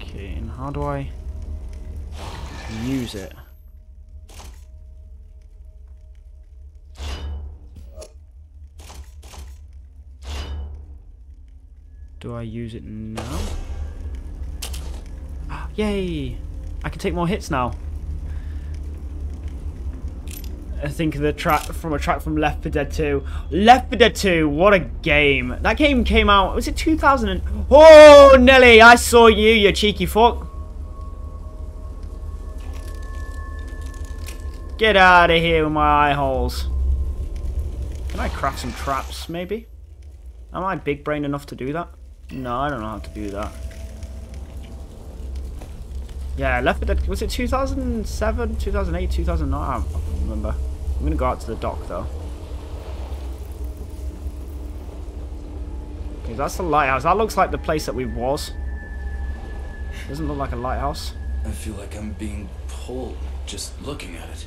Okay, and how do I use it? Do I use it now? Oh, yay! I can take more hits now. I think the track from a track from Left four Dead two. Left four Dead two, what a game. That game came out, was it two thousand? And, oh, Nelly, I saw you, you cheeky fuck. Get out of here with my eye holes. Can I craft some traps, maybe? Am I big-brained enough to do that? No, I don't know how to do that. Yeah, Left four Dead, was it two thousand seven, two thousand eight, two thousand nine? I don't remember. I'm going to go out to the dock, though. Okay, that's the lighthouse. That looks like the place that we was. Doesn't look like a lighthouse. I feel like I'm being pulled just looking at it.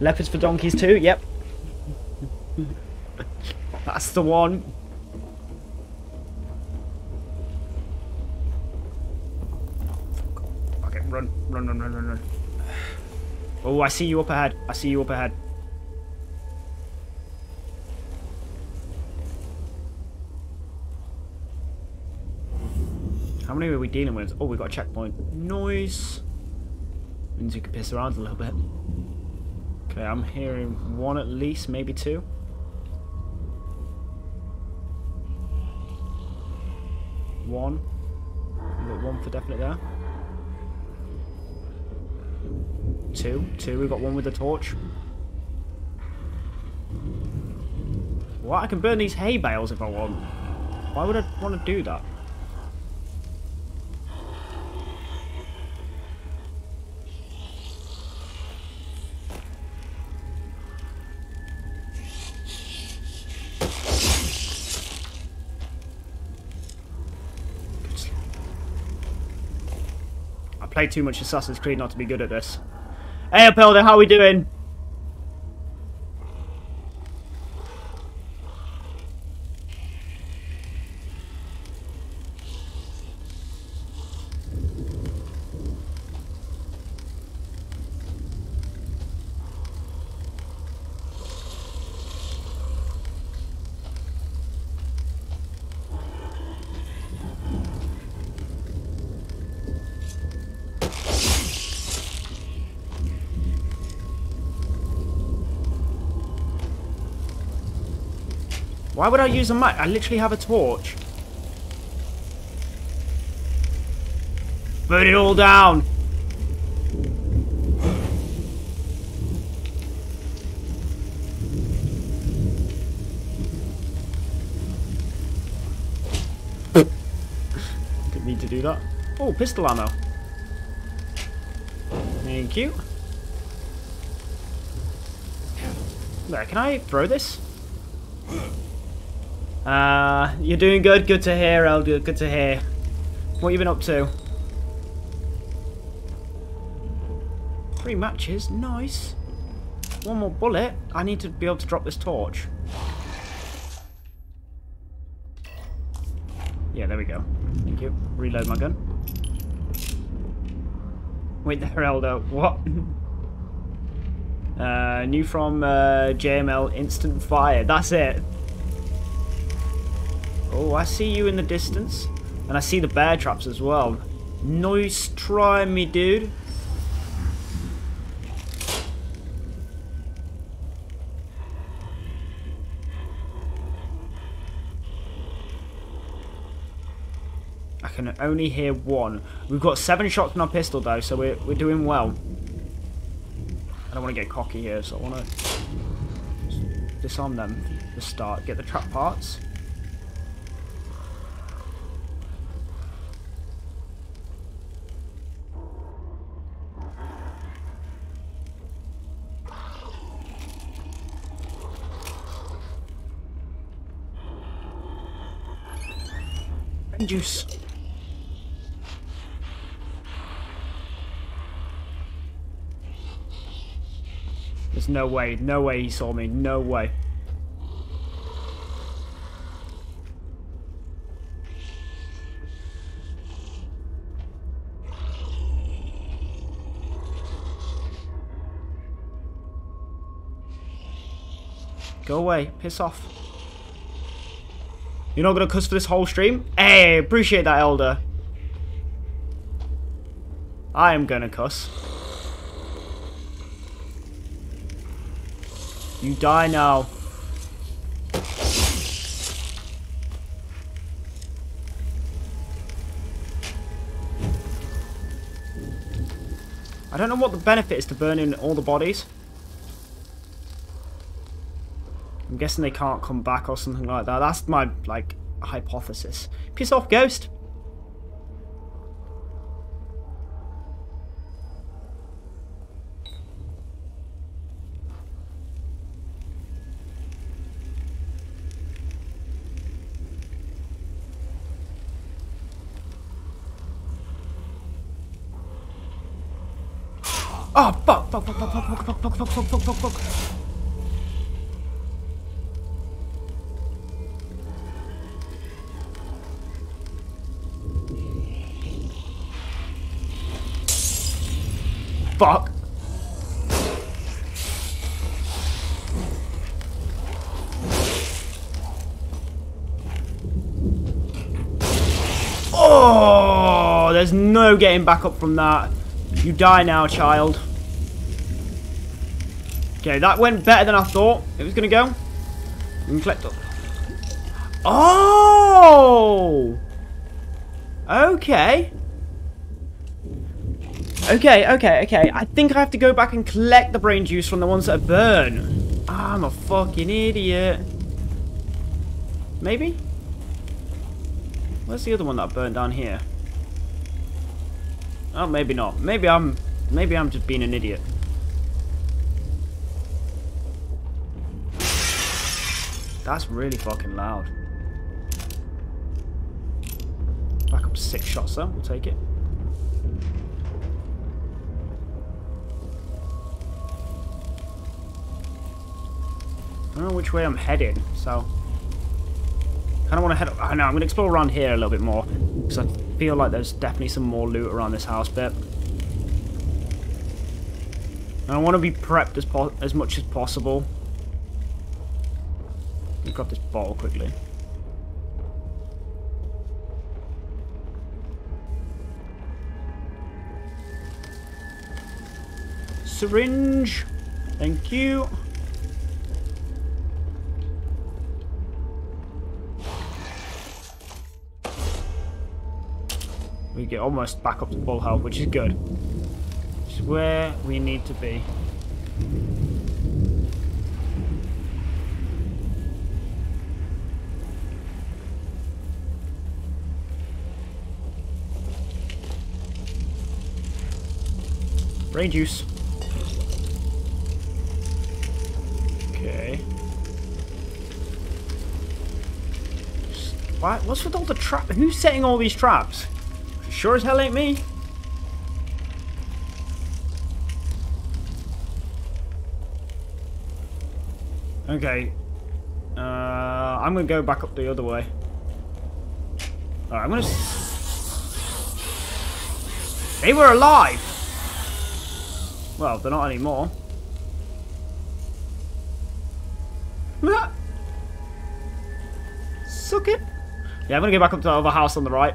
Leopards for donkeys too? Yep. That's the one. Okay, run, run, run, run, run, run. Oh, I see you up ahead. I see you up ahead. How many are we dealing with? Oh, we got a checkpoint. Nice. Means we can piss around a little bit. Okay, I'm hearing one at least, maybe two. One. We've got one for definite there. Two. Two. We've got one with the torch. What? I can burn these hay bales if I want. Why would I want to do that? Play too much Assassin's Creed not to be good at this. Hey Apelda, how we doing? Why would I use a match? I literally have a torch. Burn it all down. Didn't mean to do that. Oh, pistol ammo. Thank you. There, can I throw this? Uh, you're doing good. Good to hear, Elder. Good to hear. What have you been up to? Three matches. Nice. One more bullet. I need to be able to drop this torch. Yeah, there we go. Thank you. Reload my gun. Wait there, Elder. What? uh, new from uh, J M L Instant Fire. That's it. Oh, I see you in the distance. And I see the bear traps as well. Nice try, me dude. I can only hear one. We've got seven shots in our pistol though, so we're, we're doing well. I don't want to get cocky here, so I want to disarm them to start. Get the trap parts. Juice. There's no way, no way he saw me, no way. Go away, piss off. You're not going to cuss for this whole stream? Hey, appreciate that, Elder. I am going to cuss. You die now. I don't know what the benefit is to burning all the bodies. I'm guessing they can't come back or something like that. That's my, like, hypothesis. Piss off, ghost! Oh, fuck, fuck, fuck, fuck, fuck, fuck, fuck, fuck, fuck, fuck, fuck, fuck, fuck. Fuck. Oh, there's no getting back up from that. You die now, child. Okay, that went better than I thought it was gonna go. You can collect up. Oh! Okay. Okay, okay, okay. I think I have to go back and collect the brain juice from the ones that burn. I'm a fucking idiot. Maybe? Where's the other one that burned down here? Oh, maybe not. Maybe I'm maybe I'm just being an idiot. That's really fucking loud. Back up six shots though, we'll take it. I don't know which way I'm heading, so I kind of want to head up. I know, I'm going to explore around here a little bit more, because I feel like there's definitely some more loot around this house bit. And I want to be prepped as, po as much as possible. Let me grab this bottle quickly. Syringe! Thank you! We get almost back up to full health, which is good. Which is where we need to be. Brain juice. Okay. What? What's with all the traps? Who's setting all these traps? Sure as hell ain't me. Okay. Uh, I'm gonna go back up the other way. Alright, I'm gonna... S they were alive! Well, they're not anymore. Suck it. Yeah, I'm gonna go back up to that other house on the right.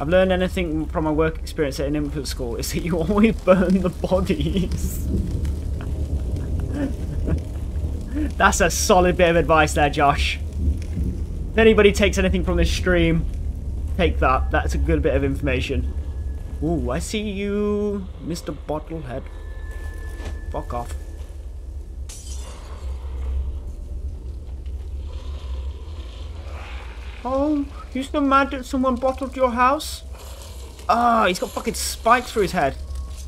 I've learned anything from my work experience at an infant school is that you always burn the bodies. That's a solid bit of advice there, Josh. If anybody takes anything from this stream, take that. That's a good bit of information. Ooh, I see you, Mister Bottlehead. Fuck off. Oh, you're still mad that someone bottled your house? Ah, oh, he's got fucking spikes through his head.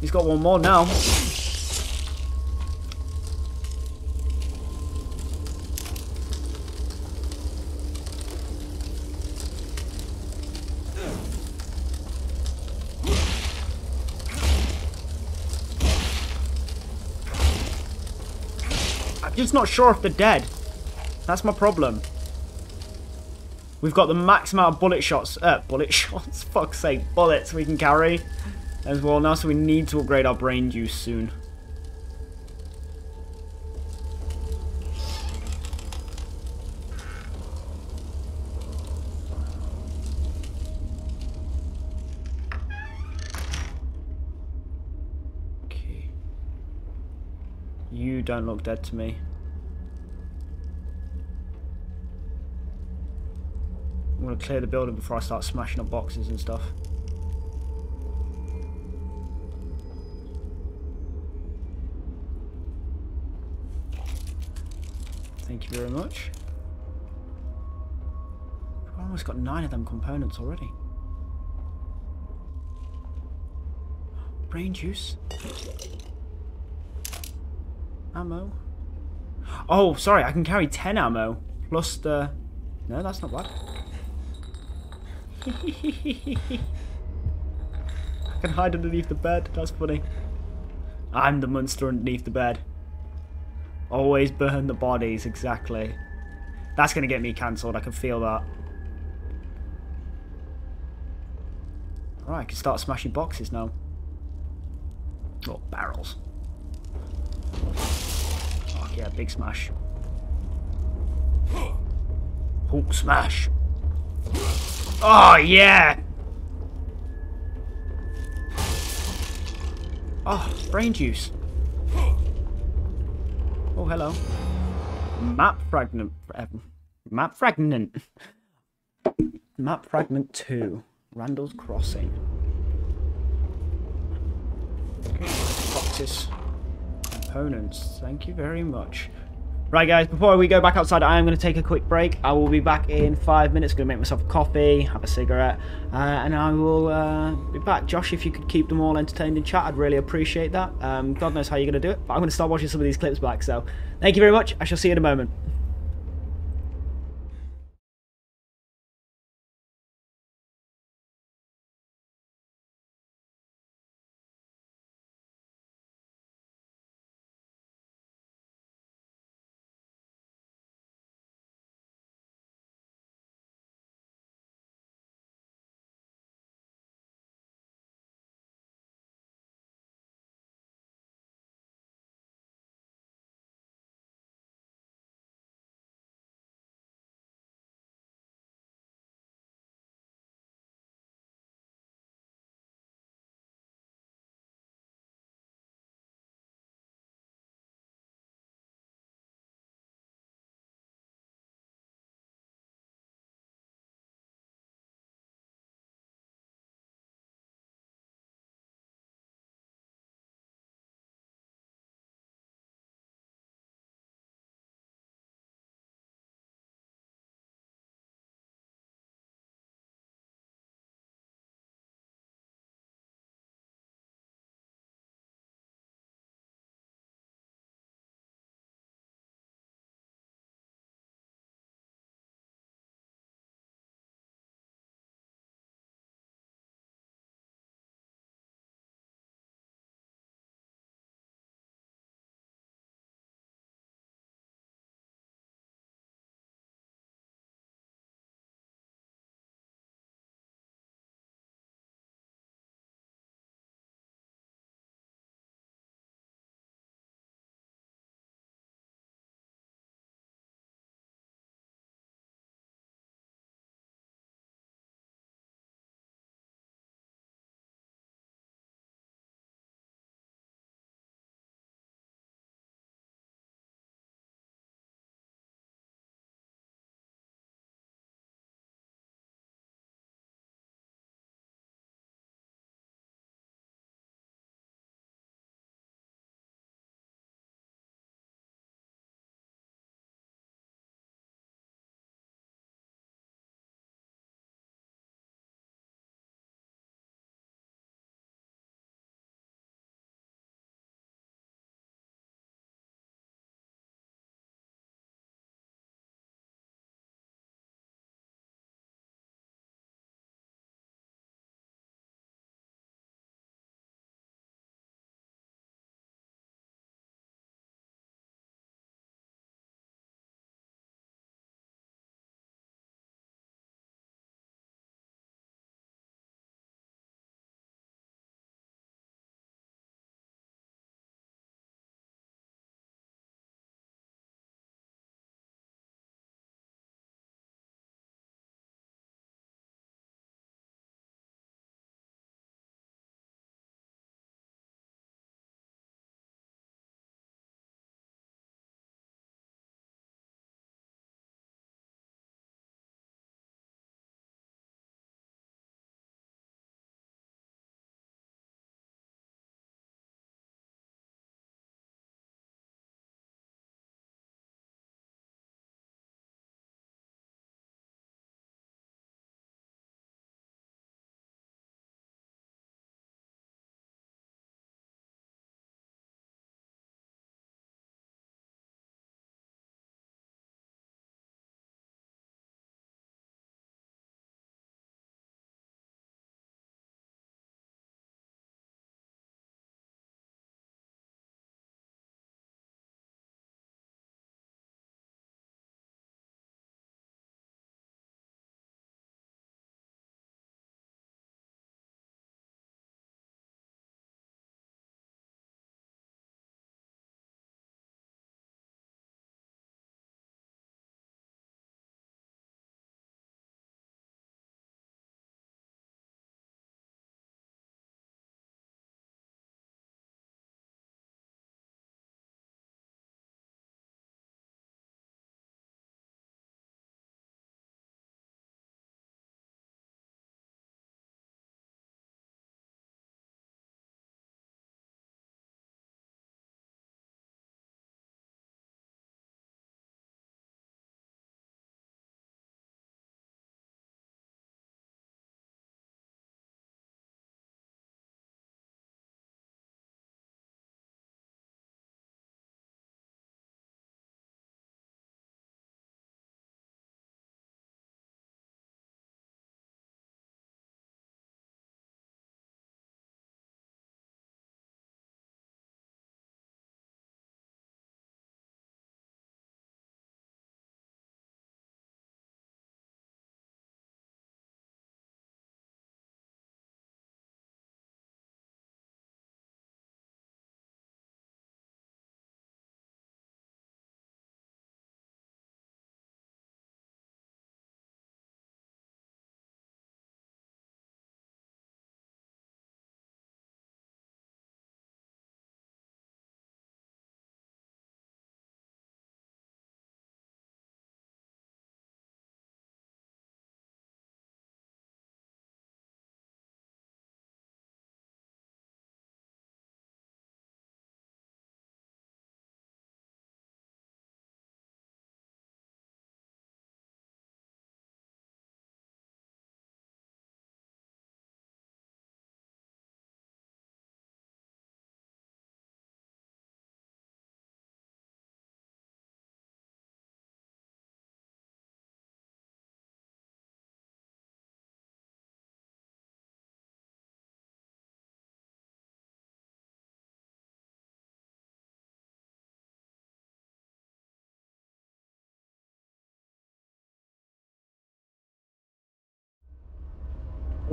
He's got one more now. I'm just not sure if they're dead. That's my problem. We've got the max amount of bullet shots, uh, bullet shots, fuck's sake, bullets we can carry as well now, so we need to upgrade our brain juice soon. Okay. You don't look dead to me. I'm going to clear the building before I start smashing up boxes and stuff. Thank you very much. I've almost got nine of them components already. Brain juice. Ammo. Oh, sorry, I can carry ten ammo. Plus the... No, that's not bad. I can hide underneath the bed. That's funny. I'm the monster underneath the bed. Always burn the bodies, exactly. That's going to get me cancelled, I can feel that. Alright, I can start smashing boxes now. Or barrels. Oh yeah, big smash. Hulk smash. Oh yeah! Oh, brain juice. Oh, hello. Map fragment. Uh, map fragment. Map fragment two. Randall's crossing. Boxes. Components. Thank you very much. Right, guys, before we go back outside, I am going to take a quick break. I will be back in five minutes. Going to make myself a coffee, have a cigarette, uh, and I will uh, be back. Josh, if you could keep them all entertained in chat, I'd really appreciate that. Um, God knows how you're going to do it, but I'm going to start watching some of these clips back. So thank you very much. I shall see you in a moment.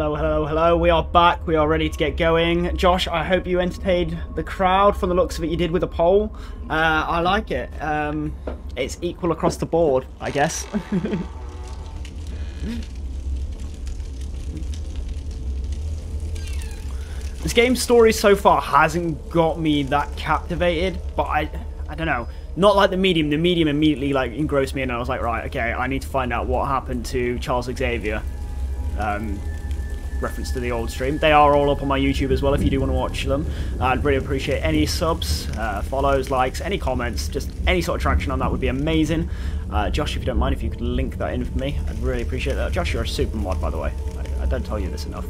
Hello, hello, hello. We are back. We are ready to get going. Josh, I hope you entertained the crowd from the looks of it. You did with a poll. Uh, I like it. Um, it's equal across the board, I guess. This game's story so far hasn't got me that captivated, but I, I don't know. Not like the Medium. The Medium immediately like engrossed me, and I was like, right, okay, I need to find out what happened to Charles Xavier. Um, reference to the old stream. They are all up on my YouTube as well if you do want to watch them. I'd really appreciate any subs, uh, follows, likes, any comments, just any sort of traction on that would be amazing. Uh, Josh, if you don't mind, if you could link that in for me, I'd really appreciate that. Josh, you're a super mod, by the way. I, I don't tell you this enough.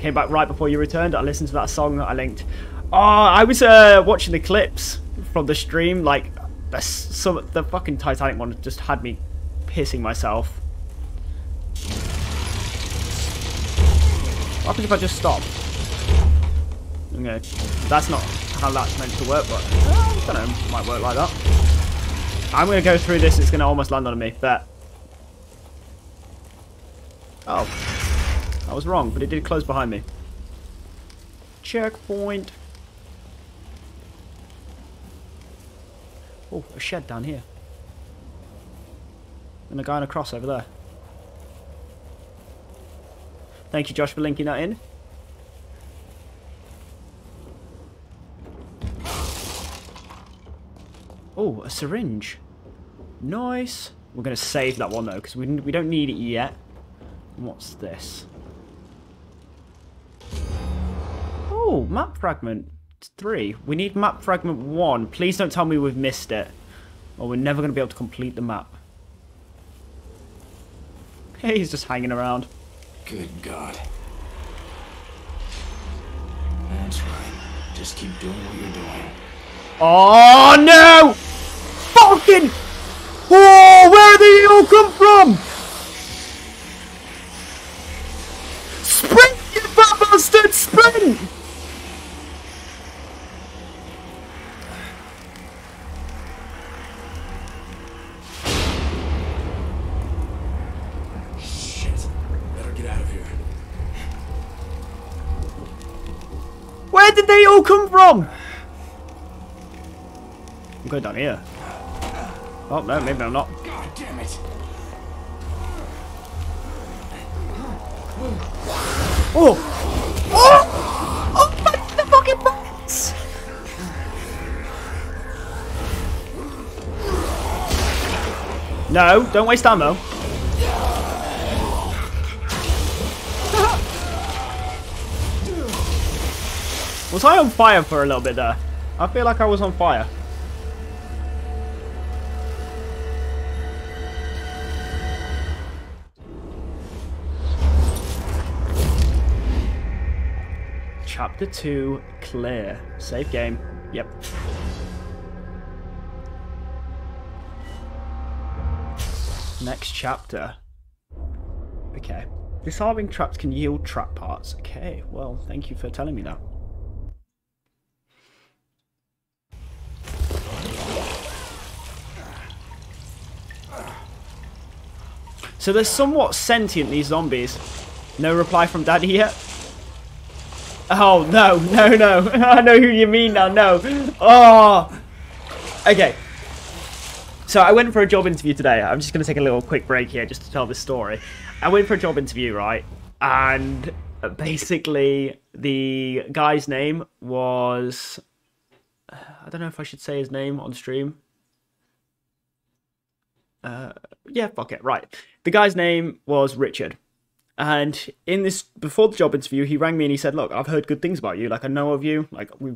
Came back right before you returned. I listened to that song that I linked. Oh, I was uh, watching the clips from the stream, like the, some, the fucking Titanic one just had me pissing myself. What happens if I just stop? Okay, that's not how that's meant to work, but I don't know, it might work like that. I'm going to go through this, it's going to almost land on me, but... Oh, I was wrong, but it did close behind me. Checkpoint. Oh, a shed down here. And a guy on a cross over there. Thank you, Josh, for linking that in. Oh, a syringe. Nice. We're going to save that one, though, because we, we don't need it yet. What's this? Oh, map fragment three. We need map fragment one. Please don't tell me we've missed it, or we're never going to be able to complete the map. Hey, he's just hanging around. Good God. That's right. Just keep doing what you're doing. Oh no! Fucking! Oh, where did you all come from? Sprint, you fat bastard! Sprint! Where did they all come from? I'm going down here. Oh no, maybe I'm not. God damn it! Oh! Oh! Oh! Fuck the fucking bats! No, don't waste ammo. Was I on fire for a little bit there? I feel like I was on fire. Chapter two, clear. Save game. Yep. Next chapter. Okay. Disarming traps can yield trap parts. Okay, well, thank you for telling me that. So they're somewhat sentient, these zombies. No reply from Daddy yet? Oh, no, no, no. I know who you mean now, no. Oh. Okay. So I went for a job interview today. I'm just going to take a little quick break here just to tell this story. I went for a job interview, right? And basically the guy's name was... I don't know if I should say his name on stream. Uh, yeah, fuck it, right. The guy's name was Richard, and in this, before the job interview, he rang me and he said, look, I've heard good things about you, like I know of you, like we,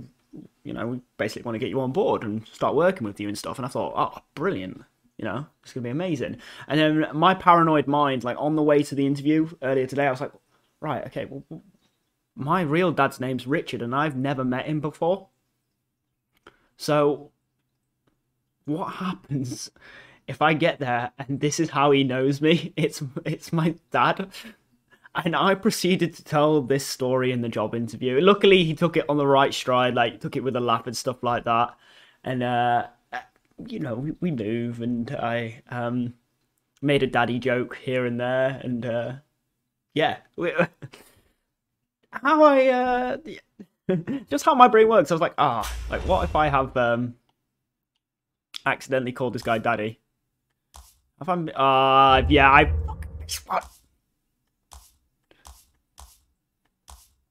you know, we basically want to get you on board and start working with you and stuff. And I thought, oh, brilliant, you know, it's going to be amazing. And then my paranoid mind, like on the way to the interview earlier today, I was like, right, okay, well, my real dad's name's Richard and I've never met him before. So what happens if I get there and this is how he knows me, it's it's my dad. And I proceeded to tell this story in the job interview. Luckily, he took it on the right stride, like took it with a laugh and stuff like that. And, uh, you know, we, we move and I um, made a daddy joke here and there. And uh, yeah. How I uh just how my brain works, I was like, ah, oh, like what if I have um accidentally called this guy daddy? If I'm uh yeah, I missed one.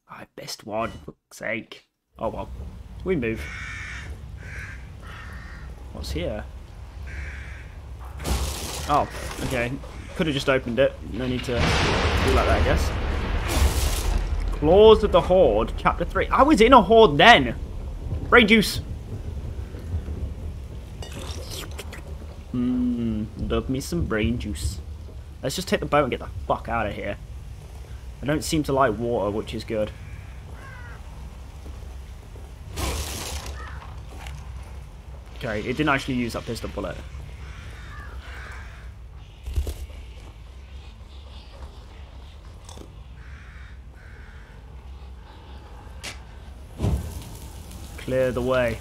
I missed one, for fuck's sake. Oh well. We move. What's here? Oh, okay. Could have just opened it. No need to do like that, I guess. Claws of the Horde, Chapter three. I was in a horde then! Brain juice! Mmm, love me some brain juice. Let's just take the boat and get the fuck out of here. I don't seem to like water, which is good. Okay, it didn't actually use that pistol bullet. Clear the way.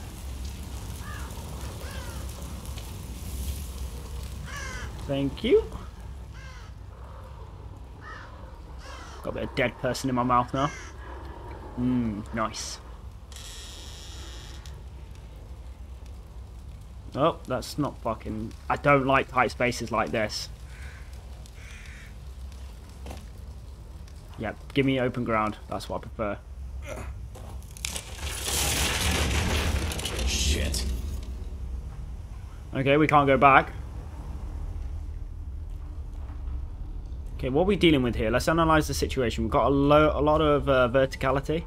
Thank you. Got a bit of dead person in my mouth now. Mmm, nice. Oh, that's not fucking... I don't like tight spaces like this. Yeah, give me open ground. That's what I prefer. Shit. Okay, we can't go back. Okay, what are we dealing with here? Let's analyze the situation. We've got a, lo a lot of uh, verticality.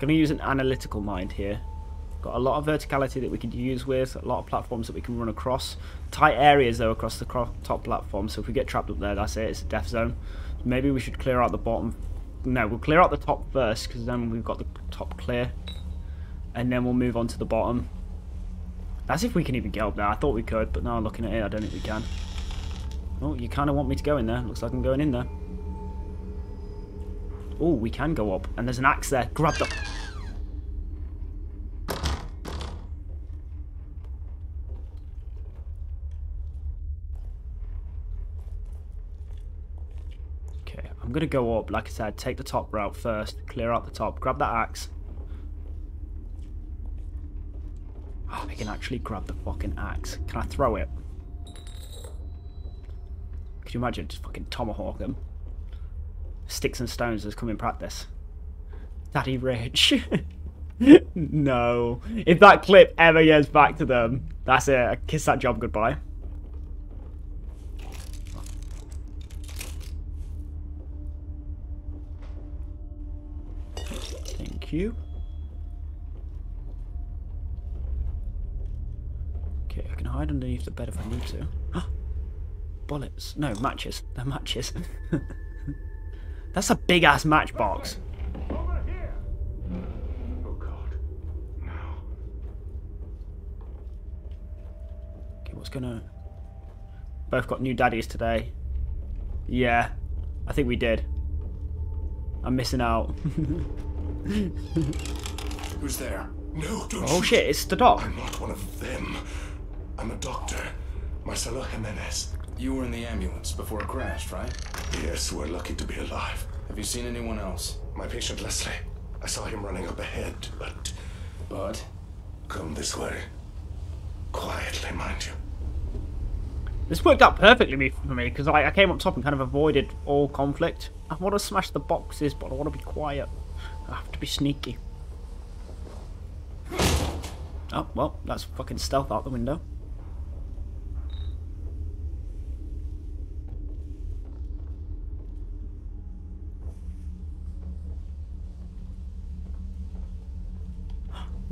Gonna use an analytical mind here. Got a lot of verticality that we could use with, a lot of platforms that we can run across. Tight areas though across the top platform, so if we get trapped up there, that's it, it's a death zone. Maybe we should clear out the bottom. No, we'll clear out the top first, because then we've got the top clear. And then we'll move on to the bottom. That's if we can even get up there. I thought we could, but now looking at it, I don't think we can. Oh, you kind of want me to go in there. Looks like I'm going in there. Oh, we can go up. And there's an axe there. Grab the... I'm going to go up, like I said, take the top route first, clear out the top, grab that axe. Oh, I can actually grab the fucking axe. Can I throw it? Could you imagine just fucking tomahawk them? Sticks and stones has come in practice. Daddy Rich. No. If that clip ever gets back to them, that's it. I kiss that job goodbye. You. Okay, I can hide underneath the bed if I need to. Bullets. No, matches. They're matches. That's a big ass matchbox. Over here. Oh god. No. Okay, what's gonna... Both got new daddies today. Yeah. I think we did. I'm missing out. Who's there? No, don't. Oh shit, it's the doc. I'm not one of them. I'm a doctor. Marcelo Jimenez. You were in the ambulance before it crashed, right? Yes, we're lucky to be alive. Have you seen anyone else? My patient Leslie. I saw him running up ahead, but... But? Come this way. Quietly, mind you. This worked out perfectly for me, because I, I came up top and kind of avoided all conflict. I want to smash the boxes, but I want to be quiet. I have to be sneaky. Oh, well, that's fucking stealth out the window.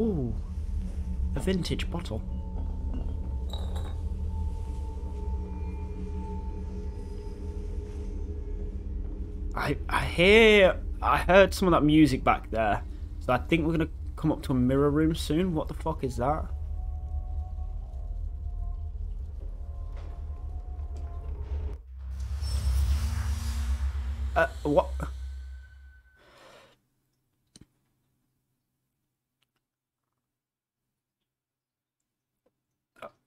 Ooh, a vintage bottle. I, I hear... I heard some of that music back there, so I think we're going to come up to a mirror room soon. What the fuck is that? Uh, what?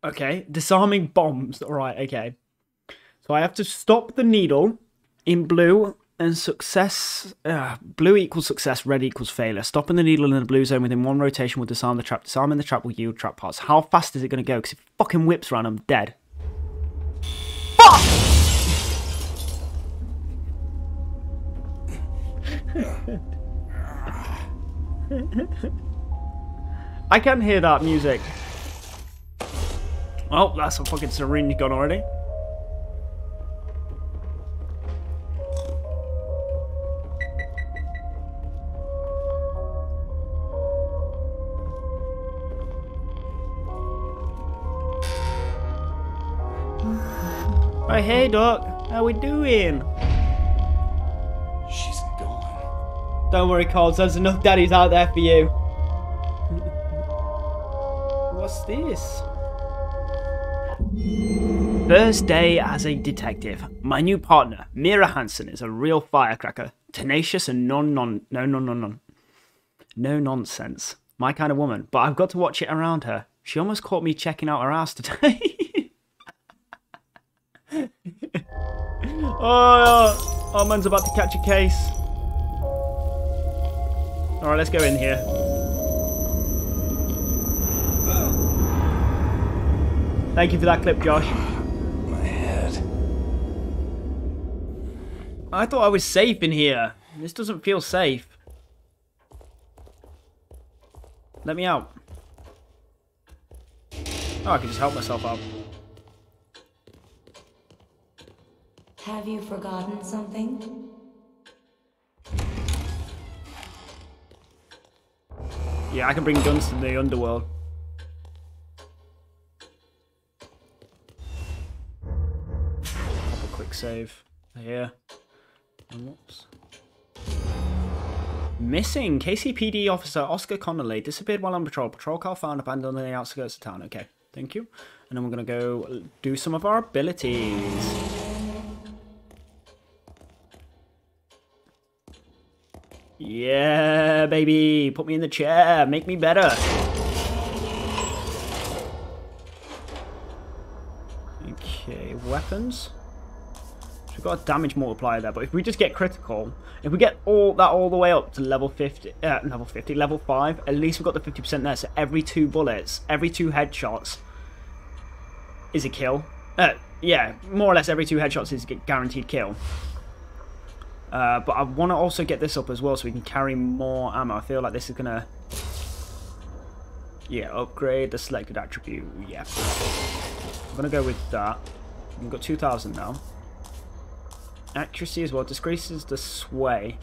Okay, disarming bombs. Alright, okay. So I have to stop the needle in blue and success. Uh, blue equals success, red equals failure. Stopping the needle in the blue zone within one rotation will disarm the trap. Disarming the trap will yield trap parts. How fast is it going to go? Because if it fucking whips around, I'm dead. Fuck! I can hear that music. Oh, that's a fucking syringe gun already. Oh, hey, Doc. How we doing? She's gone. Don't worry, Coles. There's enough daddies out there for you. What's this? First day as a detective. My new partner, Mira Hansen, is a real firecracker. Tenacious and non non no no no no no nonsense. My kind of woman. But I've got to watch it around her. She almost caught me checking out her ass today. Oh, our man's about to catch a case. Alright, let's go in here. Thank you for that clip, Josh. My head. I thought I was safe in here. This doesn't feel safe. Let me out. Oh, I can just help myself out. Have you forgotten something? Yeah, I can bring guns to the underworld. Pop a quick save. Here. Oops. Missing! K C P D officer Oscar Connolly disappeared while on patrol. Patrol car found abandoned on the outskirts of town. Okay, thank you. And then we're gonna go do some of our abilities. Yeah, baby. Put me in the chair. Make me better. Okay, weapons. So we've got a damage multiplier there, but if we just get critical, if we get all that all the way up to level fifty, uh, level fifty, level five, at least we've got the fifty percent there. So every two bullets, every two headshots is a kill. Uh, yeah, more or less every two headshots is a guaranteed kill. Uh, but I want to also get this up as well so we can carry more ammo. I feel like this is going to... Yeah, upgrade the selected attribute. Yeah. I'm going to go with that. We've got two thousand now. Accuracy as well. Decreases the sway.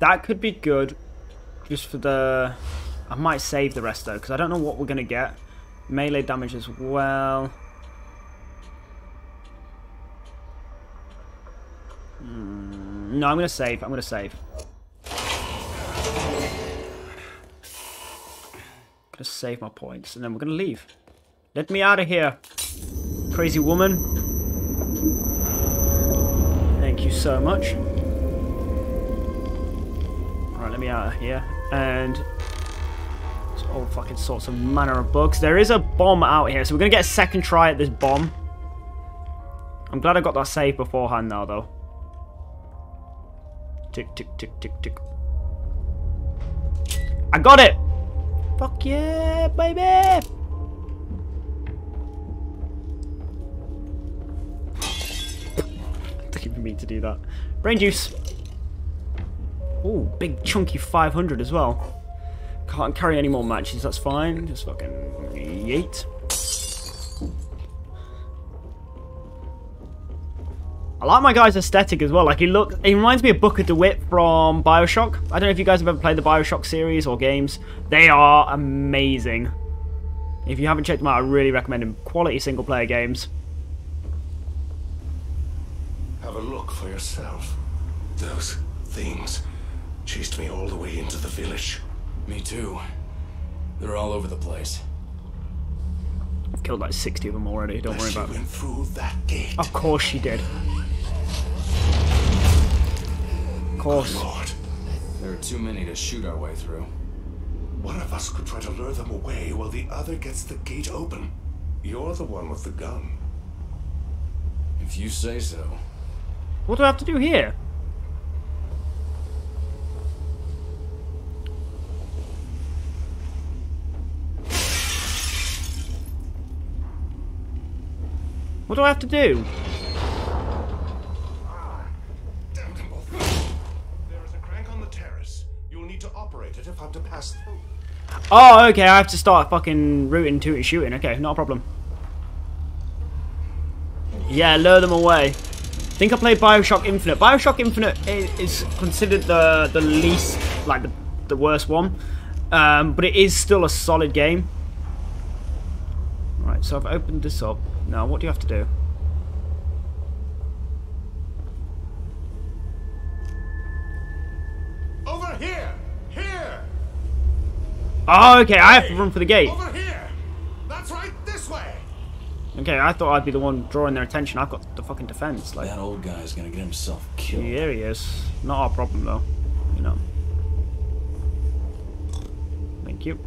That could be good just for the... I might save the rest though because I don't know what we're going to get. Melee damage as well. Hmm. No, I'm going to save. I'm going to save. I'm going to save my points. And then we're going to leave. Let me out of here. Crazy woman. Thank you so much. Alright, let me out of here. And... there's all fucking sorts of manner of bugs. There is a bomb out here. So we're going to get a second try at this bomb. I'm glad I got that save beforehand now, though. Tick, tick, tick, tick, tick. I got it! Fuck yeah, baby! Don't even mean to do that. Brain juice! Ooh, big chunky five hundred as well. Can't carry any more matches, that's fine. Just fucking yeet. I like my guy's aesthetic as well. Like he looks, he reminds me of Booker DeWitt from Bioshock. I don't know if you guys have ever played the Bioshock series or games. They are amazing. If you haven't checked them out, I really recommend them. Quality single-player games. Have a look for yourself. Those things chased me all the way into the village. Me too. They're all over the place. I've killed like sixty of them already. Don't worry about it. She went through that gate. Of course she did. Course. Oh Lord. There are too many to shoot our way through. One of us could try to lure them away while the other gets the gate open. You're the one with the gun. If you say so. What do I have to do here? What do I have to do? Ah, damnable thing. There is a crank on the terrace. You'll need to operate it if I'm to pass through. Oh, okay, I have to start fucking rooting, tooting, shooting. Okay, not a problem. Yeah, lure them away. I think I played Bioshock Infinite. Bioshock Infinite is considered the the least, like the, the worst one, um, but it is still a solid game. Right, so I've opened this up. Now, what do you have to do? Over here, here. Oh, okay. I have to run for the gate. Over here. That's right. This way. Okay, I thought I'd be the one drawing their attention. I've got the fucking defense. Like, that old guy's gonna get himself killed. Yeah, he is. Not our problem, though. You know. Thank you.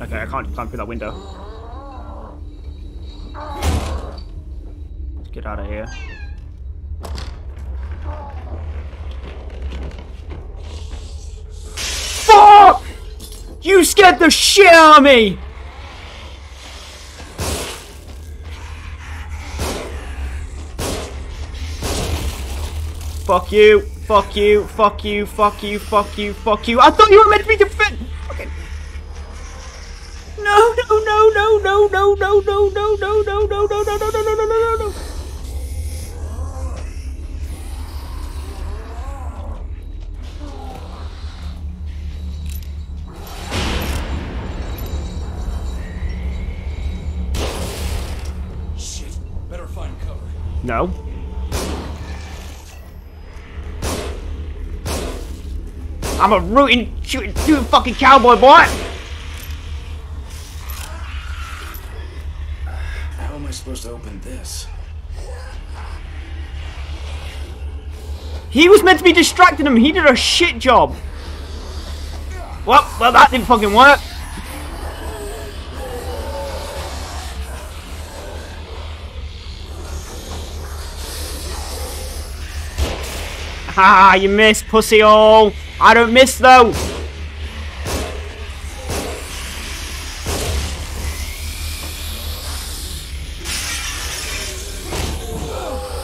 Okay, I can't climb through that window. Let's get out of here. Fuck! You scared the shit out of me! Fuck you, fuck you, fuck you, fuck you, fuck you, fuck you. I thought you were meant to be defend- Okay. No, no, no, no, no, no, no, no, no, no, no, no, no, no, no, no, no, no, no, no, no. Shit, better find cover. No. I'm a rootin', shootin', shootin' fucking cowboy boy! How am I supposed to open this? He was meant to be distracting him, he did a shit job! Well, well that didn't fucking work! Ha, you missed, pussy-hole! I don't miss though.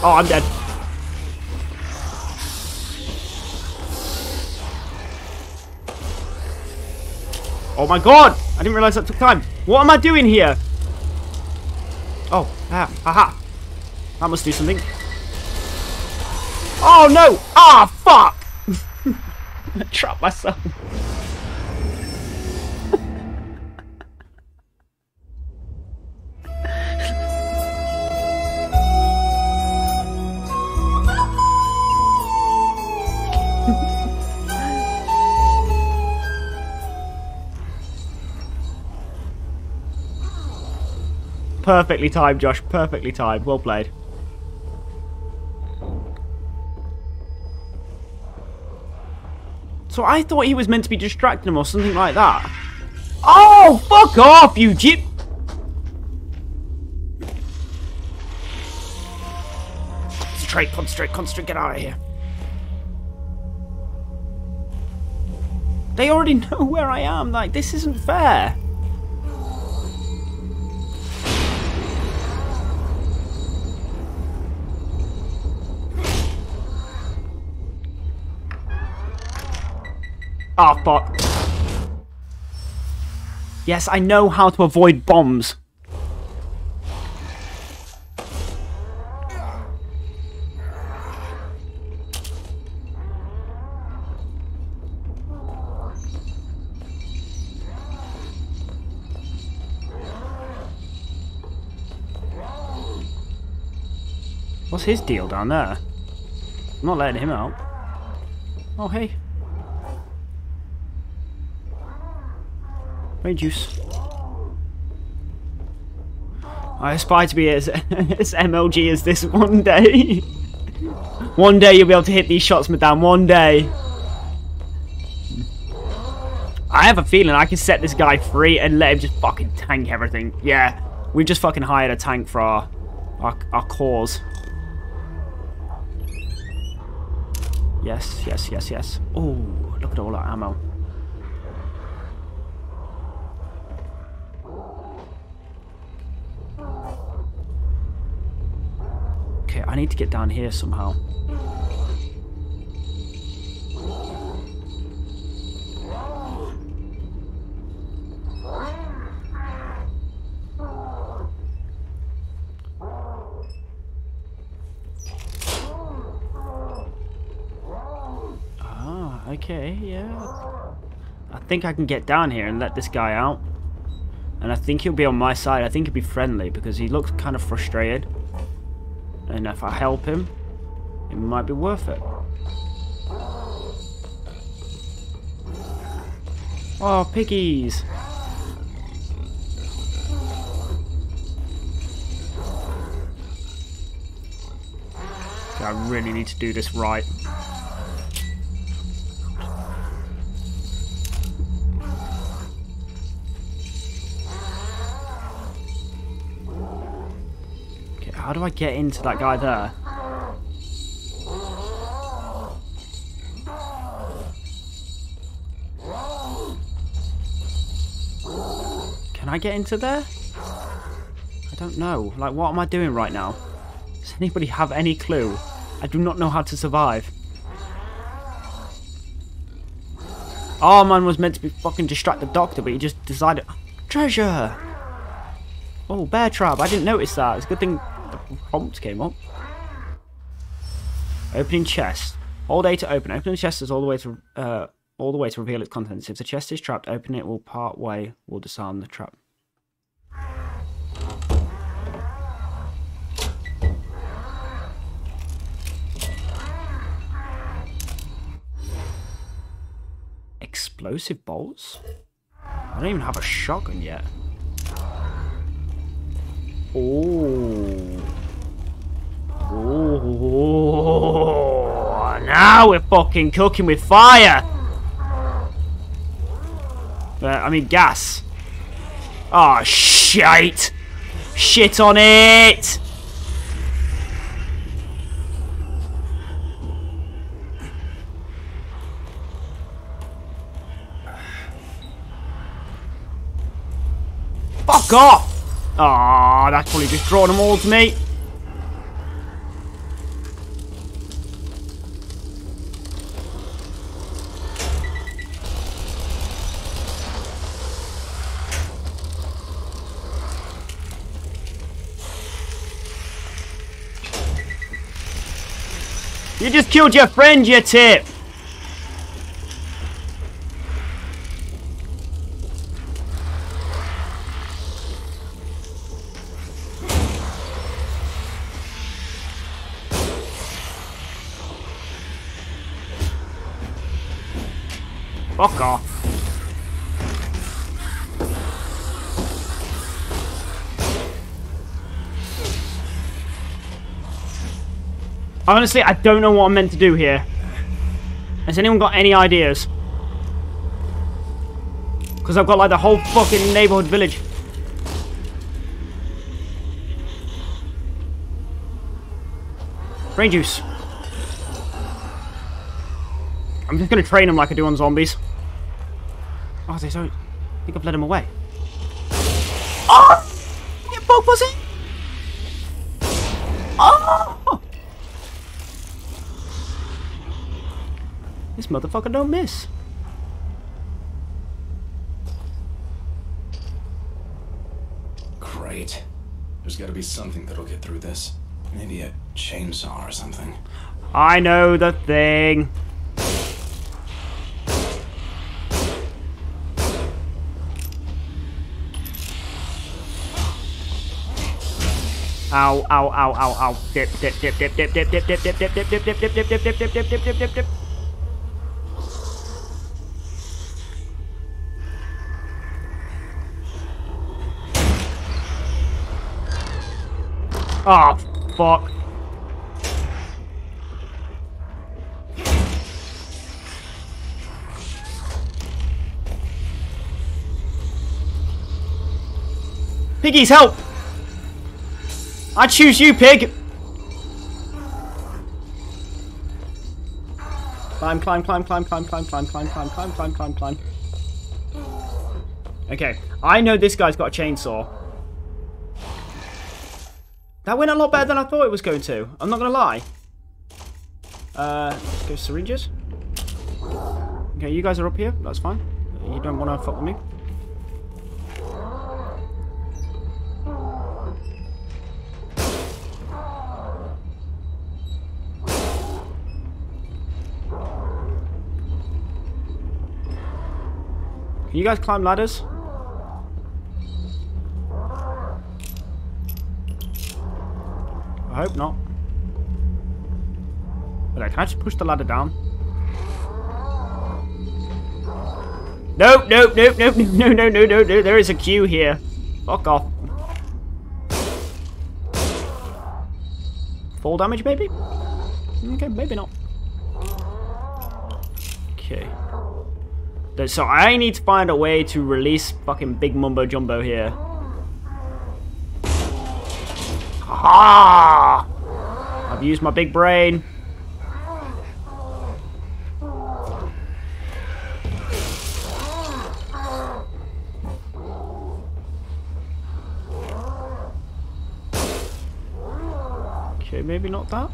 Oh, I'm dead. Oh my god! I didn't realize that took time. What am I doing here? Oh, ah, aha! That must do something. Oh no! Ah, fuck! I trapped myself. Perfectly timed, Josh. Perfectly timed. Well played. So I thought he was meant to be distracting him or something like that. Oh, fuck off, you jip! Concentrate, concentrate, concentrate, get out of here. They already know where I am, like, this isn't fair. Ah, oh, fuck. Yes, I know how to avoid bombs. What's his deal down there? I'm not letting him out. Oh, hey. Rain juice. I aspire to be as, as M L G as this one day. One day you'll be able to hit these shots, madame. One day. I have a feeling I can set this guy free and let him just fucking tank everything. Yeah, we've just fucking hired a tank for our, our, our cause. Yes, yes, yes, yes. Oh, look at all that ammo. Okay, I need to get down here somehow. Okay, yeah. I think I can get down here and let this guy out. And I think he'll be on my side. I think he'll be friendly because he looks kind of frustrated. And if I help him, it might be worth it. Oh, piggies! I really need to do this right. How do I get into that guy there? Can I get into there? I don't know. Like, what am I doing right now? Does anybody have any clue? I do not know how to survive. Oh, man was meant to be fucking distract the doctor, but he just decided... Treasure! Oh, bear trap. I didn't notice that. It's a good thing... prompt came up. Opening chest. Hold A to open. Opening the chest is all the way to uh, all the way to reveal its contents. If the chest is trapped, open it will part way. Will disarm the trap. Explosive bolts. I don't even have a shotgun yet. Oh. Oh, now we're fucking cooking with fire! Uh, I mean gas. Oh, shite! Shit on it! Fuck off! Aw, oh, that's probably just drawn them all to me. You just killed your friend, you tip! Fuck off. Honestly, I don't know what I'm meant to do here. Has anyone got any ideas? Because I've got like the whole fucking neighborhood village. Brain juice. I'm just going to train them like I do on zombies. Oh, they don't... I think I've led them away. Oh! You bug pussy! Oh! This motherfucker don't miss. Great. There's got to be something that'll get through this. Maybe a chainsaw or something. I know the thing. Ow, ow, ow, ow, ow. Dip, dip, dip, dip, dip, dip, dip, dip, dip, dip, dip, dip, dip, dip, dip, dip, dip, dip, dip, dip. Oh, fuck. Piggies, help! I choose you, pig! Climb, climb, climb, climb, climb, climb, climb, climb, climb, climb, climb, climb, climb. Okay, I know this guy's got a chainsaw. That went a lot better than I thought it was going to. I'm not going to lie. Uh, let's go syringes. Okay, you guys are up here. That's fine. You don't want to fuck with me. Can you guys climb ladders? I hope not. Okay, can I just push the ladder down? Nope, nope, nope, nope, no, no, no, no, no, there is a queue here. Fuck off. Fall damage, maybe? Okay, maybe not. Okay. So I need to find a way to release fucking big mumbo jumbo here. Ah! I've used my big brain. Okay, maybe not that.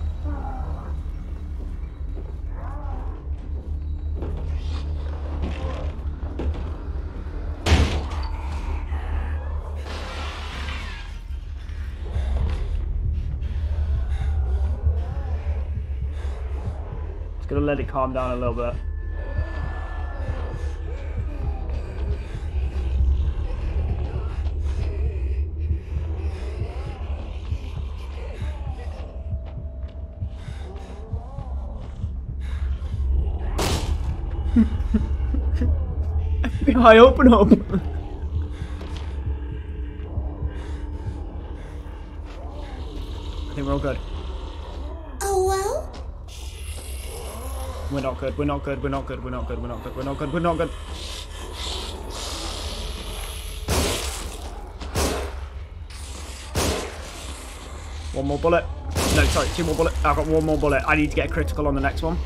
Gonna let it calm down a little bit. I open up. I think we're all good. We're not good, we're not good, we're not good, we're not good, we're not good, we're not good, we're not good. One more bullet. No, sorry, two more bullet. I've got one more bullet. I need to get a critical on the next one.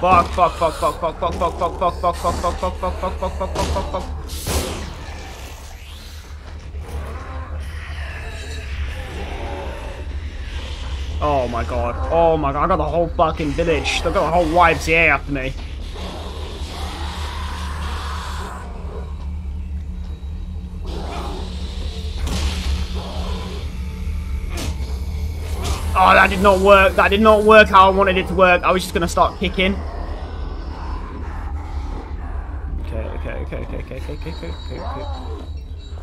Fuck, fuck, fuck, fuck, fuck, fuck, fuck, fuck, fuck, fuck, fuck, fuck, fuck, fuck, fuck, fuck, fuck, fuck, fuck, fuck. Oh my god. Oh my god. I got the whole fucking village. They've got the whole Y M C A after me. Oh, that did not work. That did not work how I wanted it to work. I was just going to start kicking. Okay, okay, okay, okay, okay, okay, okay, okay, okay.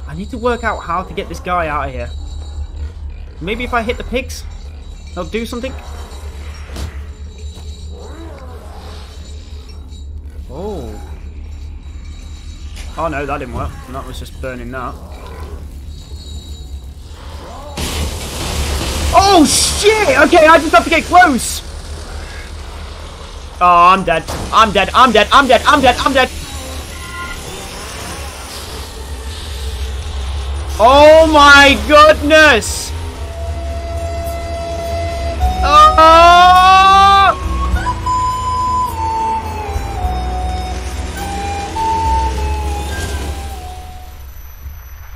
I need to work out how to get this guy out of here. Maybe if I hit the pigs? I'll do something. Oh. Oh no, that didn't work. That was just burning that. Oh shit! Okay, I just have to get close. Oh, I'm dead. I'm dead. I'm dead. I'm dead. I'm dead. I'm dead. Oh my goodness! Oh!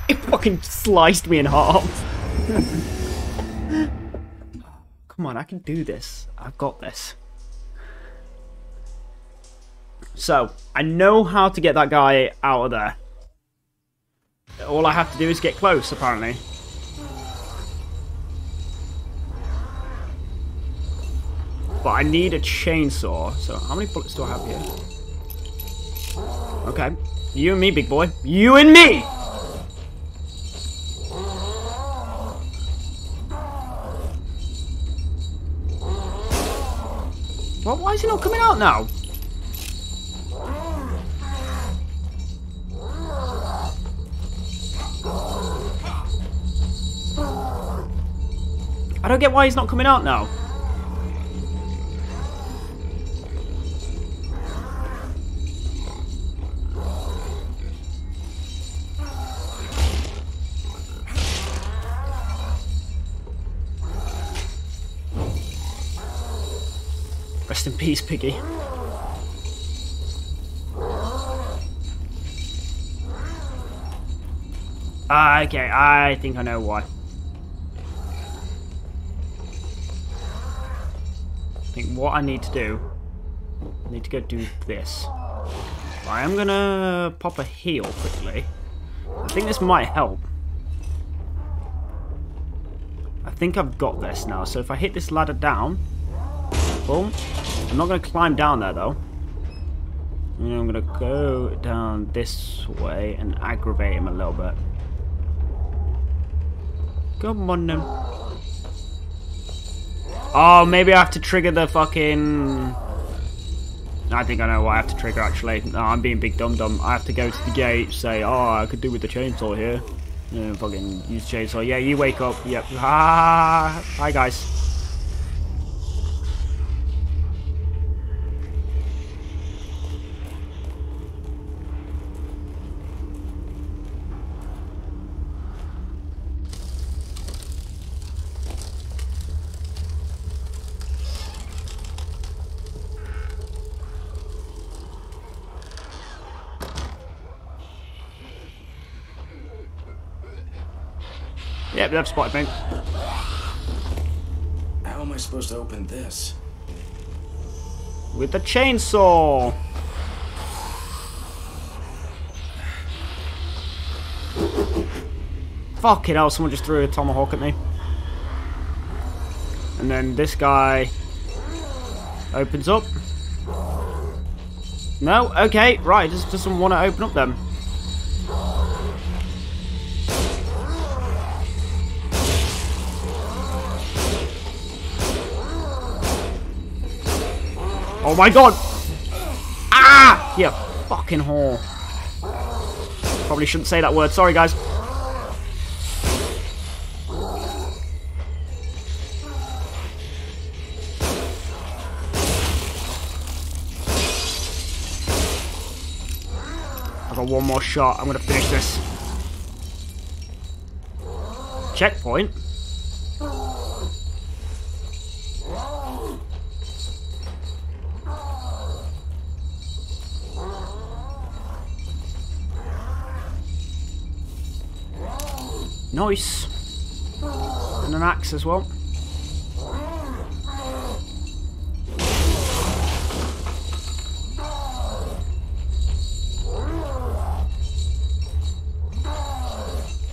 It fucking sliced me in half. Come on, I can do this. I've got this. So, I know how to get that guy out of there. All I have to do is get close, apparently. But I need a chainsaw. So how many bullets do I have here? Okay. You and me, big boy. You and me! What? Why is he not coming out now? I don't get why he's not coming out now. Rest in peace, Piggy. Ah, okay, I think I know why. what I need to do. I need to go do this. I am gonna pop a heal quickly. I think this might help. I think I've got this now, so if I hit this ladder down, boom. I'm not gonna climb down there though. I'm gonna go down this way and aggravate him a little bit. Come on then. Oh, maybe I have to trigger the fucking... I think I know what I have to trigger actually. No, I'm being big dumb dumb. I have to go to the gate, say, oh, I could do with the chainsaw here. And fucking use chainsaw. Yeah, you wake up. Yep. Ah, hi guys. Yep, that's spot, I think. How am I supposed to open this? With the chainsaw! Fucking hell, someone just threw a tomahawk at me. And then this guy opens up. No? Okay, right, just doesn't want to open up then. Oh my god! Ah! Yeah, fucking whore. Probably shouldn't say that word. Sorry, guys. I've got one more shot. I'm gonna finish this. Checkpoint? Nice. And an axe as well.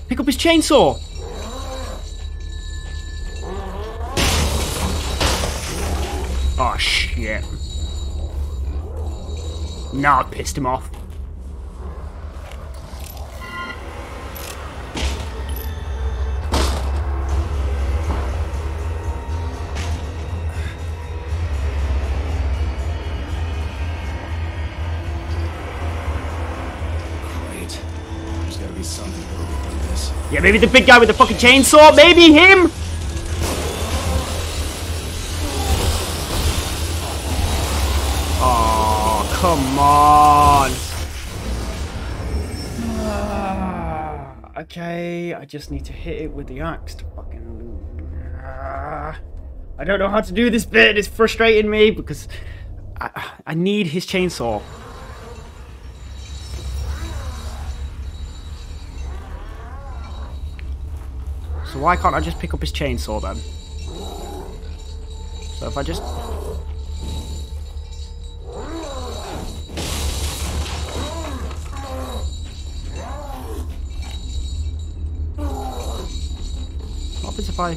Pick up his chainsaw. Oh shit. Nah, I pissed him off. Yeah, maybe the big guy with the fucking chainsaw, maybe him! Oh, come on. Uh, okay, I just need to hit it with the axe to fucking... Uh, I don't know how to do this bit, it's frustrating me because I, I need his chainsaw. So why can't I just pick up his chainsaw then? So if I just... What happens if I...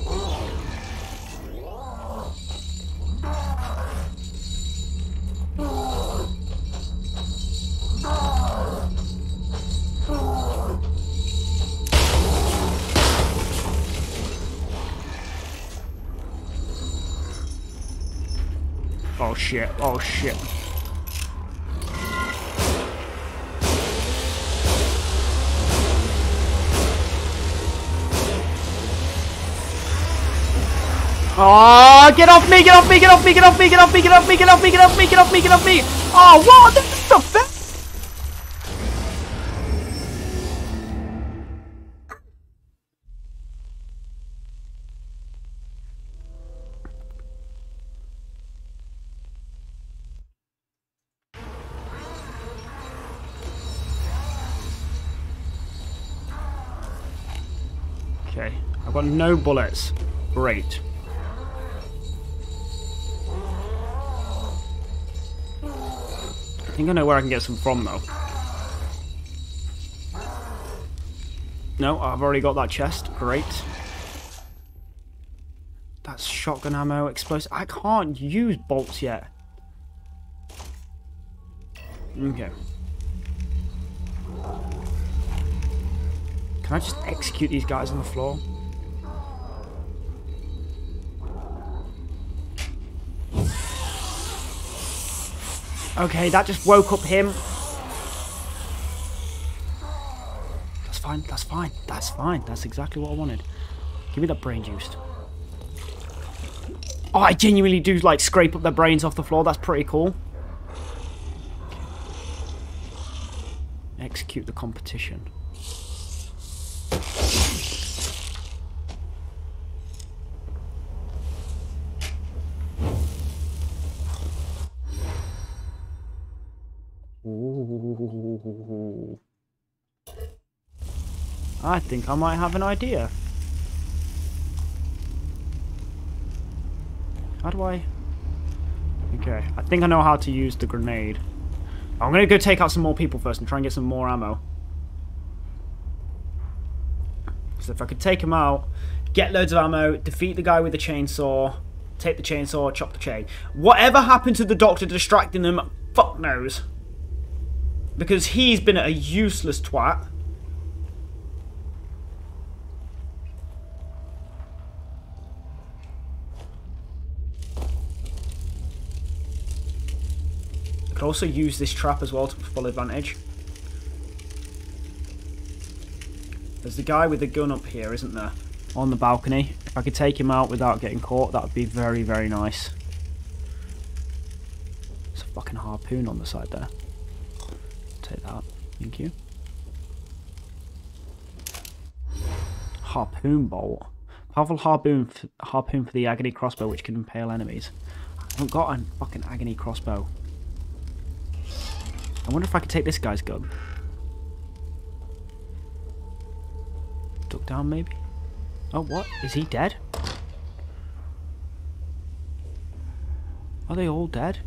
Oh shit, oh shit. Oh, get off me, get off me, get off me, get off me, get off me, get off me, get off me, get off me, get off me, get off me. Oh, what the fuck? No bullets. Great. think I know where I can get some from, though. No, I've already got that chest. Great. That's shotgun ammo, explosive. I can't use bolts yet. Okay. Can I just execute these guys on the floor? Okay, that just woke up him. That's fine, that's fine, that's fine. That's exactly what I wanted. Give me that brain juice. Oh, I genuinely do, like, scrape up their brains off the floor. That's pretty cool. Execute the competition. Ooh. I think I might have an idea. How do I... Okay, I think I know how to use the grenade. I'm going to go take out some more people first and try and get some more ammo. So if I could take them out, get loads of ammo, defeat the guy with the chainsaw, take the chainsaw, chop the chain. Whatever happened to the doctor distracting them, fuck knows. Because he's been a useless twat. I could also use this trap as well to full advantage. There's the guy with the gun up here, isn't there? On the balcony. If I could take him out without getting caught, that would be very, very nice. There's a fucking harpoon on the side there. Take that. Thank you. Harpoon bolt. Powerful harpoon for, harpoon for the agony crossbow, which can impale enemies. I haven't got a fucking agony crossbow. I wonder if I could take this guy's gun. Duck down, maybe? Oh, what? Is he dead? Are they all dead?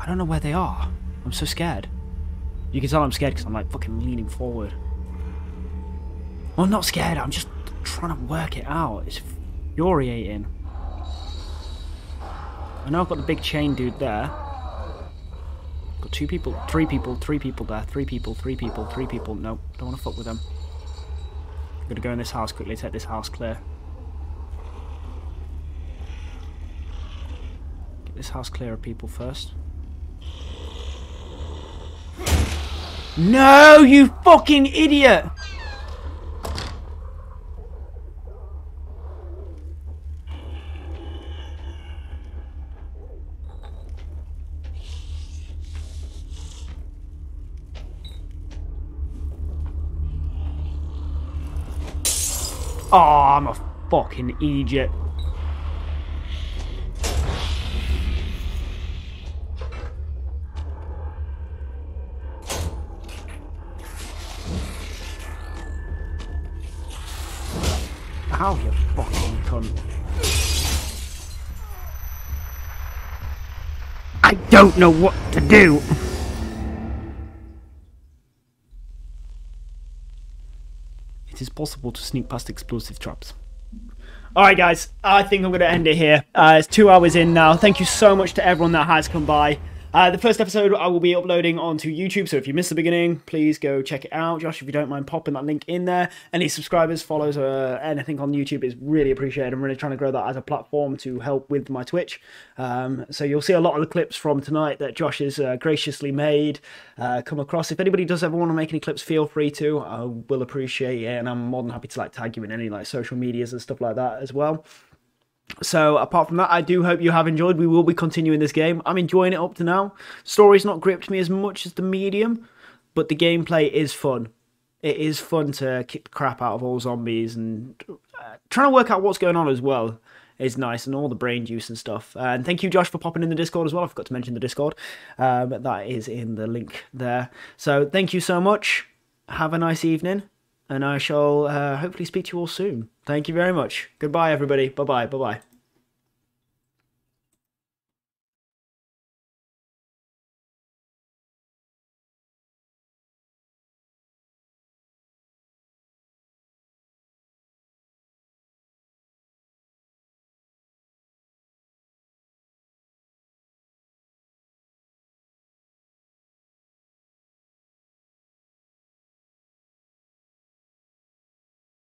I don't know where they are. I'm so scared. You can tell I'm scared because I'm like fucking leaning forward. Well, I'm not scared, I'm just trying to work it out. It's infuriating. I know I've got the big chain dude there. Got two people, three people, three people there. Three people, three people, three people. No, don't want to fuck with them. I'm going to go in this house quickly, take this house clear. Get this house clear of people first. No, you fucking idiot! Oh, I'm a fucking idiot. Ow, you fucking cunt. I don't know what to do. It is possible to sneak past explosive traps. Alright guys, I think I'm going to end it here. Uh, it's two hours in now. Thank you so much to everyone that has come by. Uh, the first episode I will be uploading onto YouTube, so if you missed the beginning, please go check it out. Josh, if you don't mind popping that link in there. Any subscribers, follows, uh, anything on YouTube is really appreciated. I'm really trying to grow that as a platform to help with my Twitch. Um, so you'll see a lot of the clips from tonight that Josh has uh, graciously made uh, come across. If anybody does ever want to make any clips, feel free to. I will appreciate it, and I'm more than happy to like tag you in any like social medias and stuff like that as well. So apart from that, I do hope you have enjoyed. We will be continuing this game. I'm enjoying it up to now. Story's not gripped me as much as the medium, but the gameplay is fun. It is fun to kick the crap out of all zombies, and uh, trying to work out what's going on as well is nice, and all the brain juice and stuff. Uh, and thank you, Josh, for popping in the Discord as well. I forgot to mention the Discord. Um, that is in the link there. So thank you so much. Have a nice evening, and I shall uh, hopefully speak to you all soon. Thank you very much. Goodbye, everybody. Bye-bye. Bye-bye.